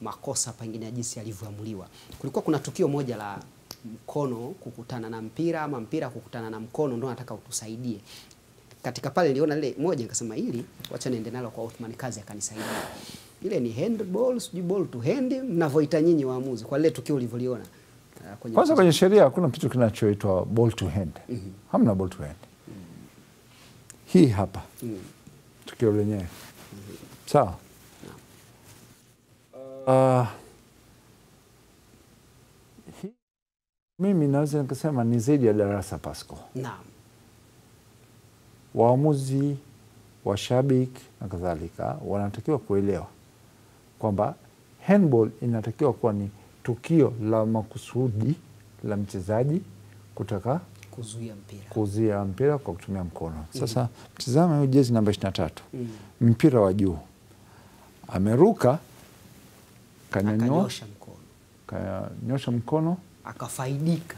makosa pengine ya jinsi yalivyoamuliwa. Kulikuwa kuna tukio moja la mkono kukutana na mpira ama mpira kukutana na mkono, ndio nataka utusaidie. Katika pale niliona ile moja nikasema hili acha niende nalo kwa Osman Kazi akanisaidia. Ile ni handball, sijui ball to hand mnavoita nyinyi waamuzi kwa lile tukio ulivyoliona. Kwanza kwenye sheria hakuna kitu kinachoitwa ball to hand. Hamna ball to hand. Hii hapa. Tukio lenyewe. Sawa. Mimi naweza nikasema ni zaidi ya darasa Pasco. Naam. Waamuzi, washabiki na kadhalika wanatakiwa kuelewa kwamba handball inatakiwa kuwa ni tukio la makusudi la mchezaji kutaka kuzuia mpira. Kuzuia mpira kwa kutumia mkono. Sasa mtizame hiyo jezi namba 23. Mpira wa juu. Ameruka akanyosha mkono. Akanyosha mkono, akafaidika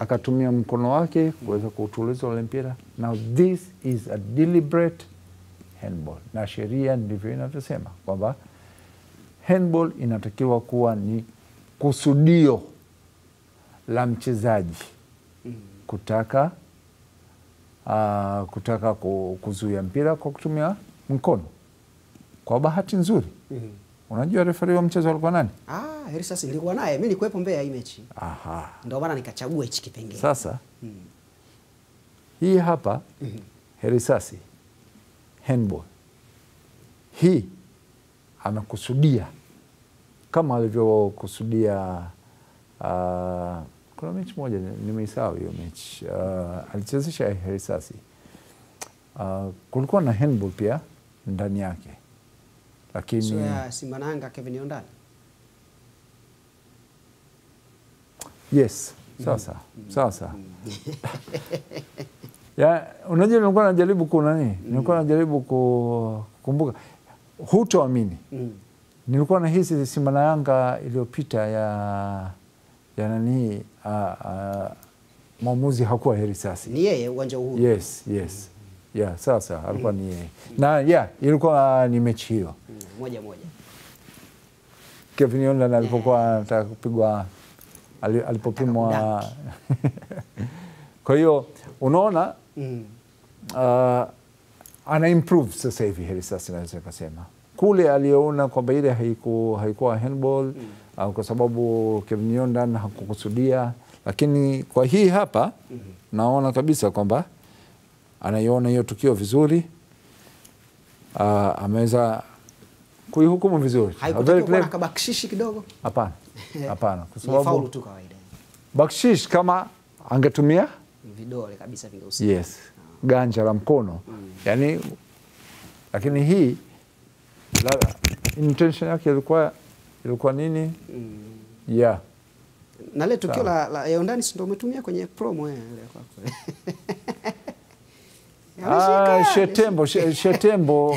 akatumia mkono wake kuweza kuutuliza ule mpira. Now this is a deliberate handball. Na sheria ndivyo inavyosema kwamba handball inatakiwa kuwa ni kusudio la mchezaji kutaka kutaka kuzuia mpira kwa kutumia mkono. Kwa bahati nzuri. Unajua referee wa mchezo alikuwa nani? Herisasi nilikuwa naye. Mimi nilikuwepo Mbeya hii mechi. Ndio maana nikachagua hichi kipengele. Sasa hii hapa herisasi handball. Hii anakusudia kama alivyokusudia kuna mechi moja nimeisahau hiyo mechi alichezesha herisasi kulikuwa na handball pia ndani yake lakini so ya Simba na Yanga Kevin Nyondana yes sasa sasa ya unajua nilikuwa najaribu kuna nini nilikuwa najaribu kukumbuka hutoamini nilikuwa na hisi Simba na Yanga iliyopita ya nani maamuzi hakuwa herisasi ni yeye uwanja huu yes yeah sasa alikuwa ni yeye na yeah ilikuwa ni mechi hiyo moja moja Kevin Nyondana alipokuwa anataka kupigwa alipopimwa kwa hiyo unaona ana improve sasa hivi herisasi naweza kusema kule aliona kwamba ile haikuwa handball kwa sababu Kevin Nyondana hakukusudia lakini kwa hii hapa naona kabisa kwamba anaiona hiyo tukio vizuri ameweza kuihukumu vizuri haikuwa kabakshishi kidogo hapana hapana kwa sababu faulu tu kawaida bakshish kama angetumia vidole kabisa vingeusi yes ganja la mkono yani lakini hii la intention yake ilikuwa nini yeah na leo tukio la Yondani ndio umetumia kwenye promo yale kwako Shetembo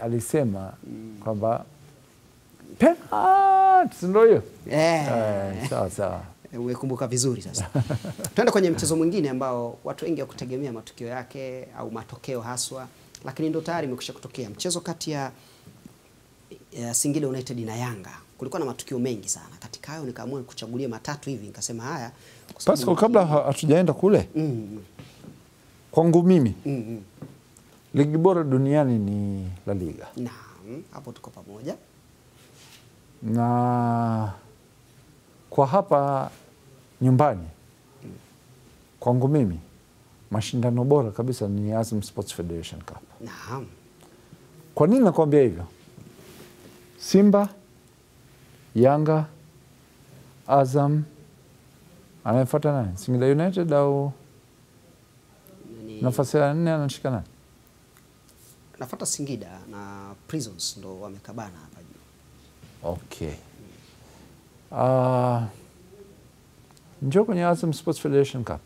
alisema kwamba penalty ndio hiyo sawa sawa umekumbuka vizuri sasa. Tuende kwenye mchezo mwingine ambao watu wengi hawakutegemea matukio yake au matokeo haswa lakini ndio tayari imekwisha kutokea. Mchezo kati ya Singida United na Yanga. Kulikuwa na matukio mengi sana. Katika hayo nikaamua kuchagulia matatu hivi nikasema haya. Pasco kabla hatujaenda kule. Kwangu mimi. Ligi bora duniani ni La Liga. Naam, hapo tuko pamoja. Na kwa hapa nyumbani kwangu mimi mashindano bora kabisa ni Azam Sports Federation Cup. Naam. Kwa nini nakwambia hivyo? Simba, Yanga, Azam anayefuata nani? Singida United au nafasi ya 4 anashika nani? Anafuata Singida na Prisons ndo wamekabana hapa juu. Okay. Njoo kwenye Azam Sports Federation Cup.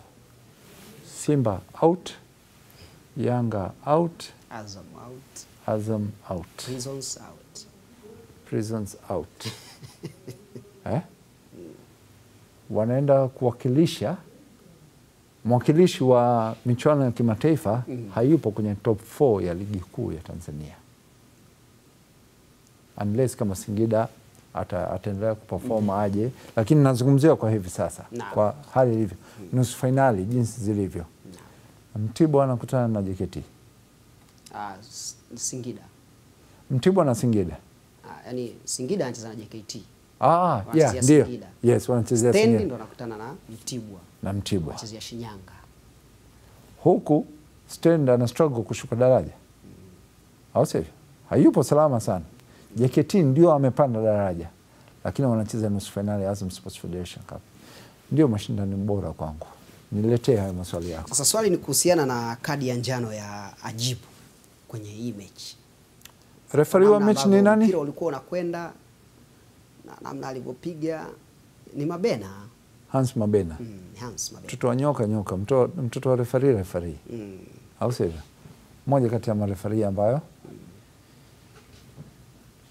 Simba out, Yanga out, Azam out. Azam out. Prisons out. Prisons out. Wanaenda kuwakilisha mwakilishi wa michuano ya kimataifa hayupo kwenye top 4 ya ligi kuu ya Tanzania. Unless kama Singida ataendelea kuperform aje lakini nazungumzia kwa hivi sasa kwa hali hivyo nusu finali jinsi zilivyo Mtibwa anakutana na JKT Singida Mtibwa na Singida yani Singida anacheza na JKT yeah ndio yes wanachezea Singida Stand ndio anakutana na Mtibwa anachezea Shinyanga huku Stand ana struggle kushuka daraja au sivyo hayupo salama sana JKT ndio amepanda daraja lakini wanacheza nusu finali Azam Sports Federation Cup. Ndio mashindano bora kwangu. Niletee hayo maswali yako. Sasa swali ni kuhusiana na kadi ya njano ya Ajibu kwenye hii mechi. Referee wa mechi ni nani? Mpira ulikuwa unakwenda na namna alivyopiga ni Mabena. Hans Mabena. Hans Mabena. Mtoto wa nyoka, mtoto wa referee. Au sivyo? Mmoja kati ya mareferee ambayo.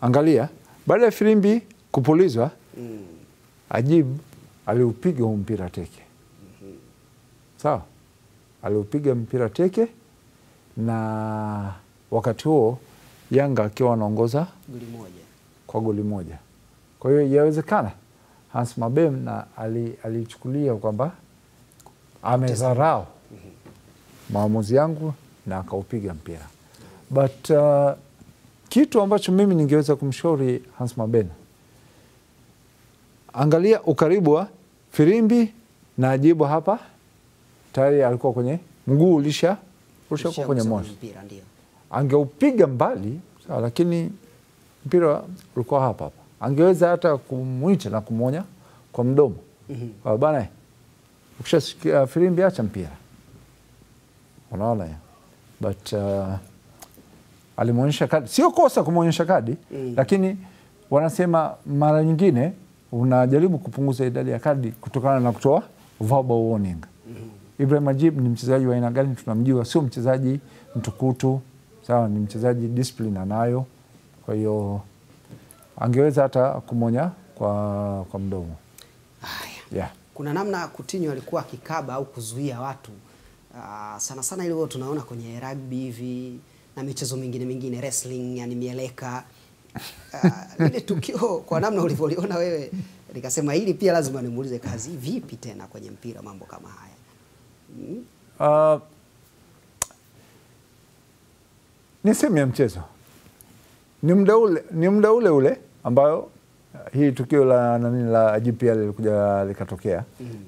Angalia, baada ya filimbi kupulizwa, Ajib aliupiga mpira teke. Sawa? Aliupiga mpira teke na wakati huo Yanga akiwa anaongoza goli moja. Kwa hiyo yawezekana Hans Mabena alichukulia kwamba amezarao maamuzi yangu na akaupiga mpira. But kitu ambacho mimi ningeweza kumshauri Hans Mabena. Angalia ukaribu wa firimbi na Ajibu hapa. Tayari alikuwa kwenye mguu ulisha kwenye moshi. Angeupiga mbali, lakini mpira ulikuwa hapa. Angeweza hata kumuita na kumonya kwa mdomo. Kwa bana, ukishasikia firimbi acha mpira. Unaona ya. But alimuonyesha kadi. Sio kosa kumuonyesha kadi, lakini wanasema mara nyingine unajaribu kupunguza idadi ya kadi kutokana na kutoa verbal warning. Ibrahim Ajib ni mchezaji wa aina gani tunamjua, sio mchezaji mtukutu, sawa, ni mchezaji discipline anayo. Kwa hiyo angeweza hata kumonya kwa mdomo. Haya. Yeah. Kuna namna Coutinho alikuwa akikaba au kuzuia watu. Sana sana ile tunaona kwenye rugby hivi. Na michezo mingine wrestling, yani mieleka. Ile tukio kwa namna ulivyoliona wewe, nikasema hili pia lazima nimuulize Kazi, vipi tena kwenye mpira mambo kama haya? Ni sehemu ya mchezo. Ni muda ule ambayo hii tukio la GPL lilikuja likatokea.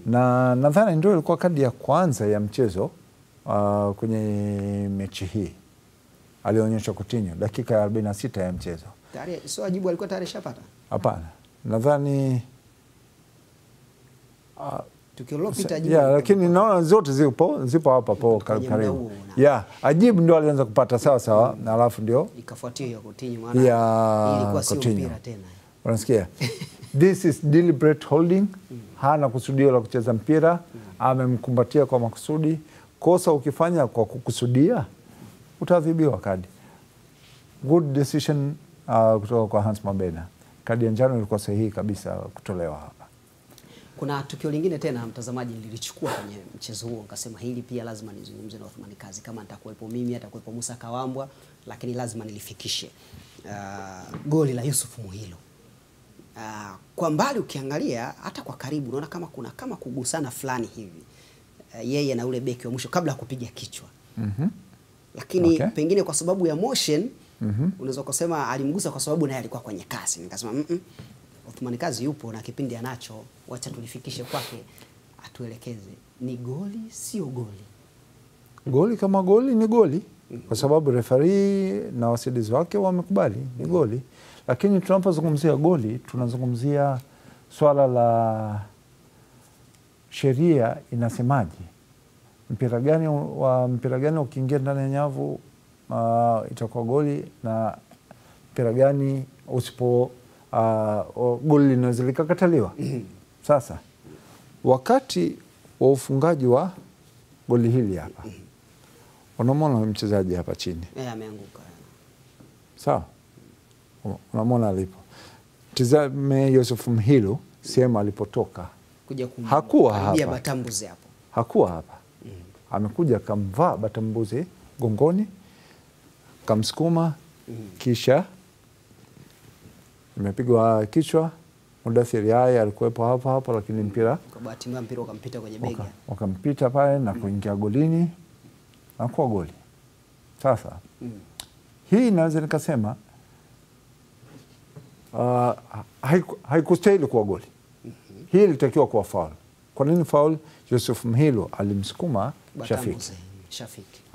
Na nadhani ndio ilikuwa kadi ya kwanza ya mchezo kwenye mechi hii. Alionyesha Coutinho dakika ya 46 ya mchezo. Tarehe sio Ajibu alikuwa tarehe shapata? Hapana. Nadhani tukio lilopita Ajibu. Yeah, lakini naona zote zipo hapa po karibu. Yeah, Ajibu ndio alianza kupata sawa na alafu ndio ikafuatia hiyo Coutinho maana ilikuwa sio mpira tena. Unasikia? This is deliberate holding. Hana kusudia la kucheza mpira, amemkumbatia kwa makusudi. Kosa ukifanya kwa kukusudia utadhibiwa kadi. Good decision kutoka kwa Hans Mabena. Kadi ya njano ilikuwa sahihi kabisa kutolewa hapa. Kuna tukio lingine tena mtazamaji nilichukua kwenye mchezo huo, nikasema hili pia lazima nizungumze na Osman Kazi, kama nitakuwepo mimi atakuwepo Musa Kawambo, lakini lazima nilifikishe. Goli la Yusuf Muhilo. Kwa mbali ukiangalia hata kwa karibu unaona kama kuna kama kugusana fulani hivi. Yeye na ule beki wa mwisho kabla kupiga kichwa. Lakini pengine kwa sababu ya motion unaweza kusema alimgusa kwa sababu naye alikuwa kwenye kasi. Nikasema Osman Kazi yupo na kipindi anacho, wacha tulifikishe kwake atuelekeze. Ni goli sio goli? Goli kama goli ni goli kwa sababu referee na wasaidizi wake wamekubali ni goli. Lakini tunapozungumzia goli tunazungumzia swala la sheria inasemaje. Mpira gani ukiingia ndani ya nyavu itakuwa goli na mpira gani usipo goli linaweza likakataliwa. Sasa wakati wa ufungaji wa goli hili hapa. Unamwona mchezaji hapa chini. Yeye ameanguka. Sawa? Unamwona alipo. Tazame Yusuf Muhilo sema alipotoka. Kuja kumwona. Hakuwa hapa. Batambuze hapo. Hakuwa hapa. Amekuja kamvaa Batambuze gongoni, kamskuma, kisha imepigwa kichwa. Mudathiri haya alikuwepo hapa lakini mpira kwa bahati mbaya mpira ukampita kwenye bega. Wakampita pale na kuingia golini na kwa goli. Sasa hii naweza nikasema haikustahili kuwa goli. Hii ilitakiwa kuwa foul. Kwa nini foul? Yusuf Muhilo alimsukuma Shafiki.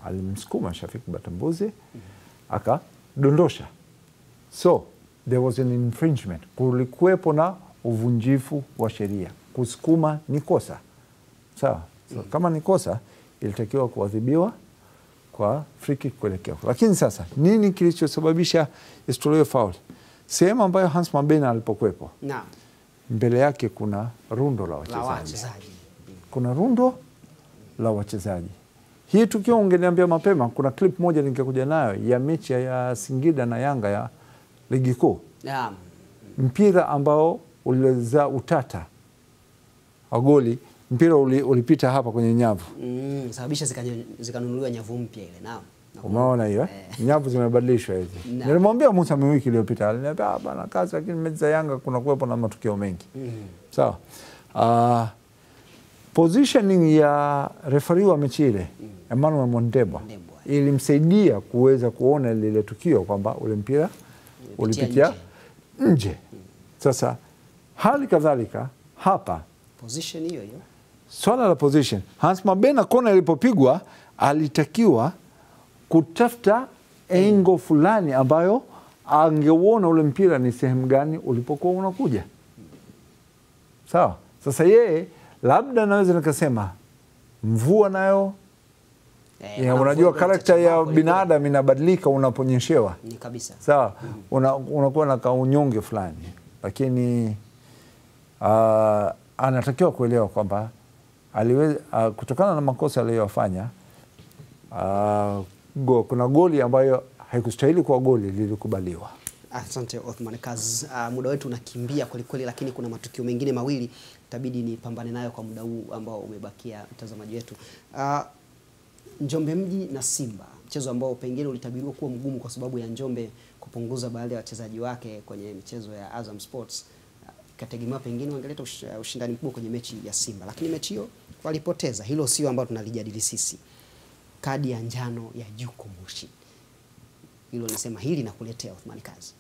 Alimsukuma Shafiki Batambuzi akadondosha. So there was an infringement. Kulikuwepo na uvunjifu wa sheria. Kusukuma ni kosa. Sawa. So, kama ni kosa ilitakiwa kuadhibiwa kwa free kick kuelekea. Lakini sasa nini kilichosababisha historia foul? Sehemu ambayo Hans Mabena alipokuepo. Naam. Mbele yake kuna rundo la wachezaji. Kuna rundo la wachezaji. Hii tukio ungeniambia mapema, kuna clip moja ningekuja nayo ya mechi ya Singida na Yanga ya ligi kuu. Naam. Mpira ambao uliza utata wa goli, mpira ulipita hapa kwenye nyavu. Sababisha zikanunuliwa nyavu mpya ile. Naam. Umeona hiyo? Nyavu zimebadilishwa hizi. Nilimwambia Musa wiki iliyopita, aliniambia bana Kazi, lakini mechi za Yanga kuna kuwepo na matukio mengi. Sawa. Positioning ya referee wa mechi ile, Emmanuel Mondeba, ilimsaidia kuweza kuona lile tukio kwamba ule mpira ulipitia nje. Sasa hali kadhalika hapa position hiyo hiyo. Swala la position. Hans Mabena kona ilipopigwa alitakiwa kutafuta engo fulani ambayo angeuona ule mpira ni sehemu gani ulipokuwa unakuja. Sawa. Sasa yeye labda naweza nikasema mvua nayo unajua character ya binadamu inabadilika unaponyeshewa. Ni kabisa. Sawa. Unakuwa na kaunyonge fulani. Lakini anatakiwa kuelewa kwamba kutokana na makosa aliyofanya kuna goli ambayo haikustahili kwa goli lilikubaliwa. Asante Osman Kazi. Muda wetu unakimbia kweli, lakini kuna matukio mengine mawili itabidi nipambane nayo kwa muda huu ambao umebakia mtazamaji wetu. Njombe Mji na Simba, mchezo ambao pengine ulitabiriwa kuwa mgumu kwa sababu ya Njombe kupunguza baadhi ya wachezaji wake kwenye michezo ya Azam Sports. Kategemea pengine wangeleta ushindani mkubwa kwenye mechi ya Simba, lakini mechi hiyo walipoteza. Hilo sio ambalo tunalijadili sisi. Kadi ya njano ya Juku Mushi. Hilo nisema hili na kuletea Osman Kazi.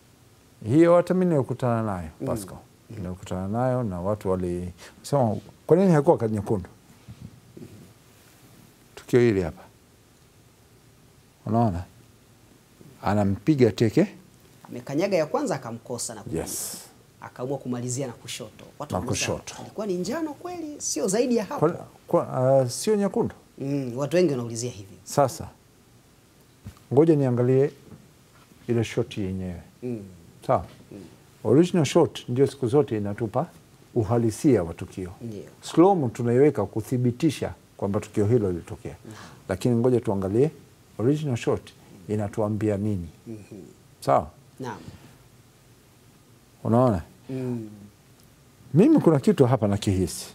Hiyo hata mimi nikutana nayo Pasco. Nikutana nayo na watu wali sema kwa nini haikuwa kadi nyekundu? Tukio hili hapa. Unaona? Anampiga teke. Amekanyaga ya kwanza akamkosa na kupiga. Yes. Akaamua kumalizia na kushoto. Watu walikuwa ni njano kweli, sio zaidi ya hapo. Sio nyekundu. Watu wengi wanaulizia hivi. Sasa ngoja niangalie ile shot yenyewe. Sawa. Original shot ndio siku zote inatupa uhalisia wa tukio. Slow mo tunaiweka kudhibitisha kwamba tukio hilo lilitokea. Lakini ngoja tuangalie original shot inatuambia nini. Sawa? Naam. Unaona? Mimi kuna kitu hapa na kihisi.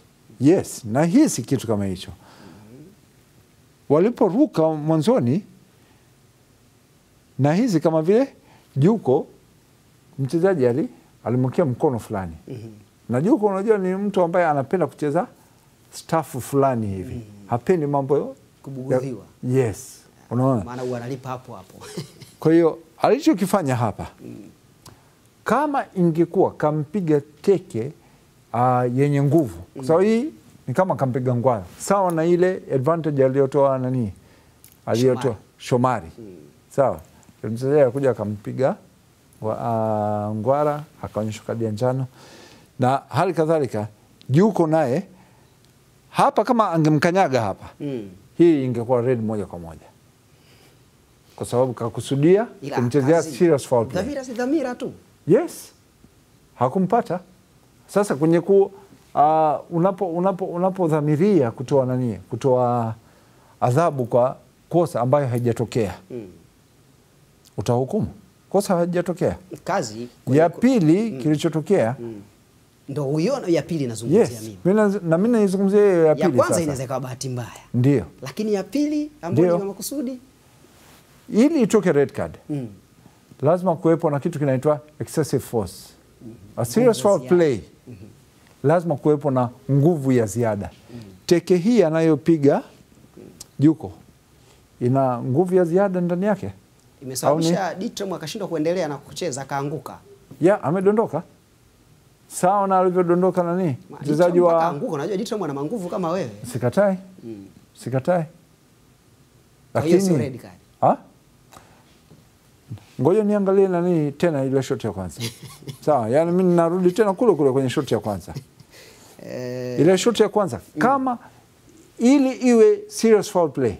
Yes, na hisi kitu kama hicho. Waliporuka mwanzoni na hizi kama vile Juko mchezaji alimkia mkono fulani. Na Juko unajua ni mtu ambaye anapenda kucheza staff fulani hivi. Hapendi mambo kubugudhiwa. Yes. Unaona? Maana wanalipa hapo hapo. Kwa hiyo alichokifanya hapa kama ingekuwa kampiga teke yenye nguvu. Kwa sababu hii ni kama kampiga ngwala. Sawa na ile advantage aliyotoa nani? Aliyotoa Shomari. Sawa. Mchezaji alikuja akampiga ngwala, akaonyesha kadi ya njano. Na hali kadhalika Juko naye hapa kama angemkanyaga hapa. Hii ingekuwa red moja kwa moja. Kwa sababu kakusudia kumchezea serious foul play. Dhamira si dhamira tu. Yes. Hakumpata. Sasa kwenye unapodhamiria kutoa nani? Kutoa adhabu kwa kosa ambayo haijatokea. Utahukumu. Kosa haijatokea. Kazi ya pili kilichotokea ndio huyo ya pili inazungumzia mimi. Na mimi naizungumzia ya pili sasa. Ya kwanza inaweza kuwa bahati mbaya. Ndio. Lakini ya pili ambayo ni makusudi ili itoke red card. Lazima kuwepo na kitu kinaitwa excessive force. A serious foul play. Lazima kuwepo na nguvu ya ziada. Teke hii anayopiga Juko ina nguvu ya ziada ndani yake. imesababisha Ditram akashindwa kuendelea na kucheza akaanguka. Yeah, amedondoka. Sawa na alivyodondoka nani? Mchezaji wa akaanguka, unajua Ditram ana manguvu kama wewe. Sikatai. Sikatai. Lakini sio red card. Ah? Ngoja niangalie nani tena ile shoti ya kwanza. Sawa, yani mimi narudi tena kule kule kwenye shoti ya kwanza. Ile shoti ya kwanza kama ili iwe serious foul play,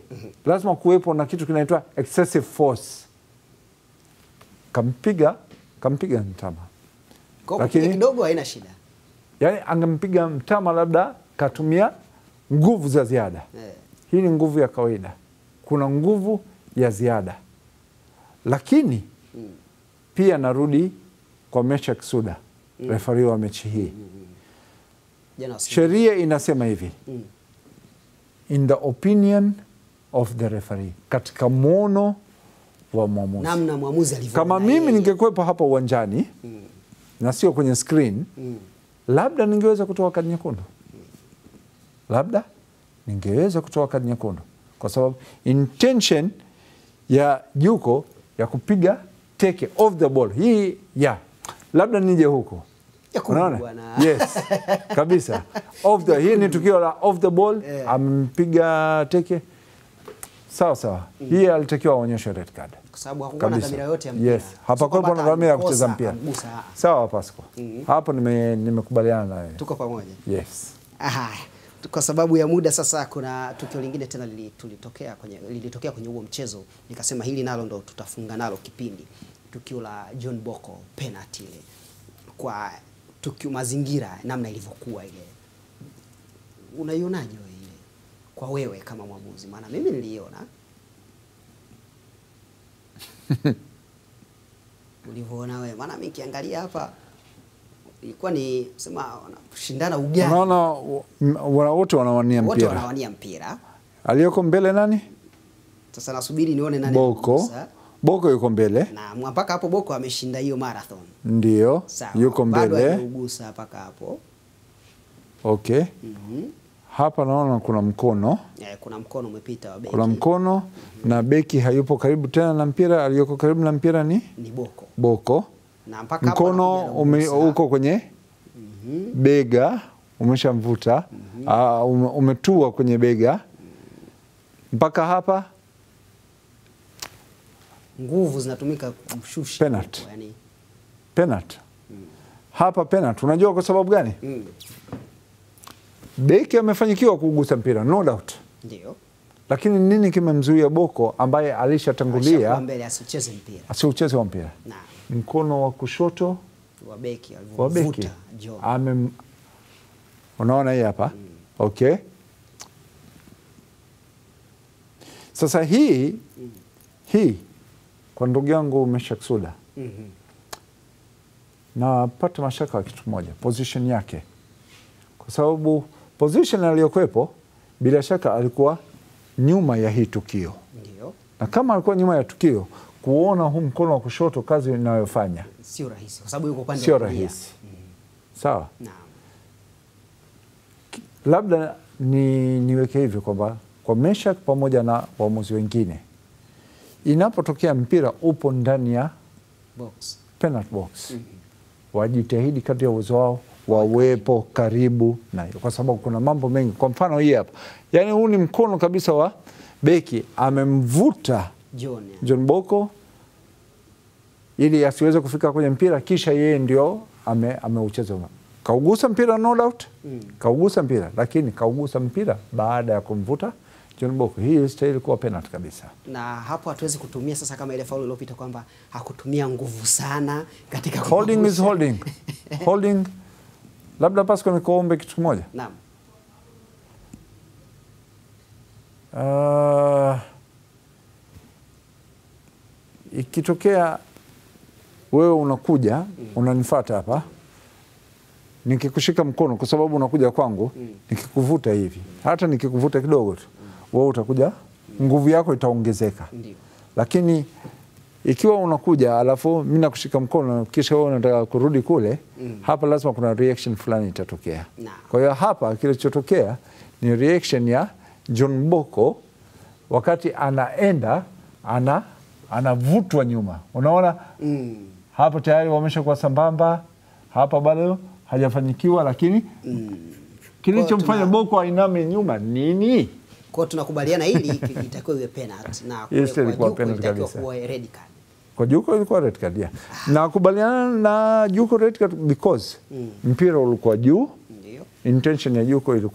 lazima kuwepo na kitu kinaitwa excessive force. Kampiga mtama. Lakini kidogo haina shida. Yaani angempiga mtama labda katumia nguvu za ziada. Hii ni nguvu ya kawaida. Kuna nguvu ya ziada. Lakini pia narudi kwa mechi ya Kisuda, referee wa mechi hii. Sheria inasema hivi. In the opinion of the referee, katika muono wa mwamuzi. Namna mwamuzi alivyo. Kama mimi ningekuwepo hapa uwanjani na sio kwenye screen, labda ningeweza kutoa kadi nyekundu. Labda ningeweza kutoa kadi nyekundu kwa sababu intention ya Juko ya kupiga take off the ball. Hii ya. Labda nije huko. Unaona? Yes. Kabisa. Off the hii ni tukio la off the ball, ampiga teke. Sawa sawa. Hii alitakiwa aonyeshe red card. Kwa sababu hakuona dhamira yote ya mpira. Yes. Hapa kwa kuna dhamira ya kucheza mpira. Sawa Pasco. Hapo nimekubaliana na wewe. Tuko pamoja. Yes. Aha. Kwa sababu ya muda sasa kuna tukio lingine tena lilitokea kwenye huo mchezo. Nikasema hili nalo ndo tutafunga nalo kipindi. Tukio la John Boko penalty ile. Kwa tukio mazingira namna ilivyokuwa ile, unaionaje ile kwa wewe kama mwamuzi? Maana mimi niliona uliona wewe, maana mimi kiangalia hapa ilikuwa ni sema wanashindana ugani. Unaona wote wanawania mpira, wote wanawania mpira. Aliyoko mbele nani sasa? Nasubiri nione nani. Boko yuko mbele. Na mpaka hapo Boko ameshinda hiyo marathon. Ndio. Yuko mbele. Bado hajagusa mpaka hapo. Okay. Hapa naona kuna mkono. Kuna mkono umepita wa beki. Kuna mkono na beki hayupo karibu tena na mpira. Aliyoko karibu na mpira ni Boko. Na mpaka hapo mkono uko kwenye bega, umeshamvuta, umetua kwenye bega. Mpaka hapa nguvu zinatumika kumshusha. Penalty. Yani penalty. Hapa penalty. Unajua kwa sababu gani? Beki amefanyikiwa kugusa mpira, no doubt. Ndio. Lakini nini kimemzuia Boko ambaye alishatangulia asiucheze mpira? Asiucheze mpira. Na mkono wa kushoto wa beki alivuta John. Unaona hii hapa? Okay. Sasa hii kwa ndugu yangu umeshaksuda. Na pata mashaka kitu moja, position yake. Kwa sababu position aliyokuepo bila shaka alikuwa nyuma ya hii tukio. Ndio. Na kama alikuwa nyuma ya tukio, kuona huu mkono wa kushoto kazi inayofanya sio rahisi kwa sababu yuko pande ya. Sio rahisi. Sawa? Naam. Labda niweke hivi kwamba kwa Meshak pamoja na waamuzi wengine, inapotokea mpira upo ndani ya box, penalty box, wajitahidi kadri ya uwezo wao wawepo karibu nayo, kwa sababu kuna mambo mengi. Kwa mfano hii hapa, yani huu ni mkono kabisa wa beki, amemvuta John Boko ili asiweze kufika kwenye mpira, kisha yeye ndio ameucheza. Kaugusa mpira, no doubt, kaugusa mpira, lakini kaugusa mpira baada ya kumvuta John Boko. Hii style kuwa penalty kabisa. Na hapo hatuwezi kutumia sasa kama ile faulu iliyopita kwamba hakutumia nguvu sana katika holding kukusa. Is holding. Holding. Labda Pasco nikuombe kitu moja. Naam. Ikitokea wewe unakuja, unanifuata hapa, nikikushika mkono kwa sababu unakuja kwangu, nikikuvuta hivi. Hata nikikuvuta kidogo tu, wewe utakuja, nguvu yako itaongezeka. Lakini ikiwa unakuja alafu mimi nakushika mkono kisha wewe unataka kurudi kule, hapa lazima kuna reaction fulani itatokea. Kwa hiyo hapa kilichotokea ni reaction ya John Boko wakati anaenda anavutwa nyuma. Unaona? Hapo tayari wameshakuwa sambamba, hapa bado hajafanyikiwa, lakini kilichomfanya Boko ainame nyuma nini? Kwa tunakubaliana hili itakuwa iwe penalty na kwa penalty kabisa. Kwa red card. Kwa Juko ilikuwa red card ya. Na kubaliana na Juko red card because mpira ulikuwa juu. Intention ya Juko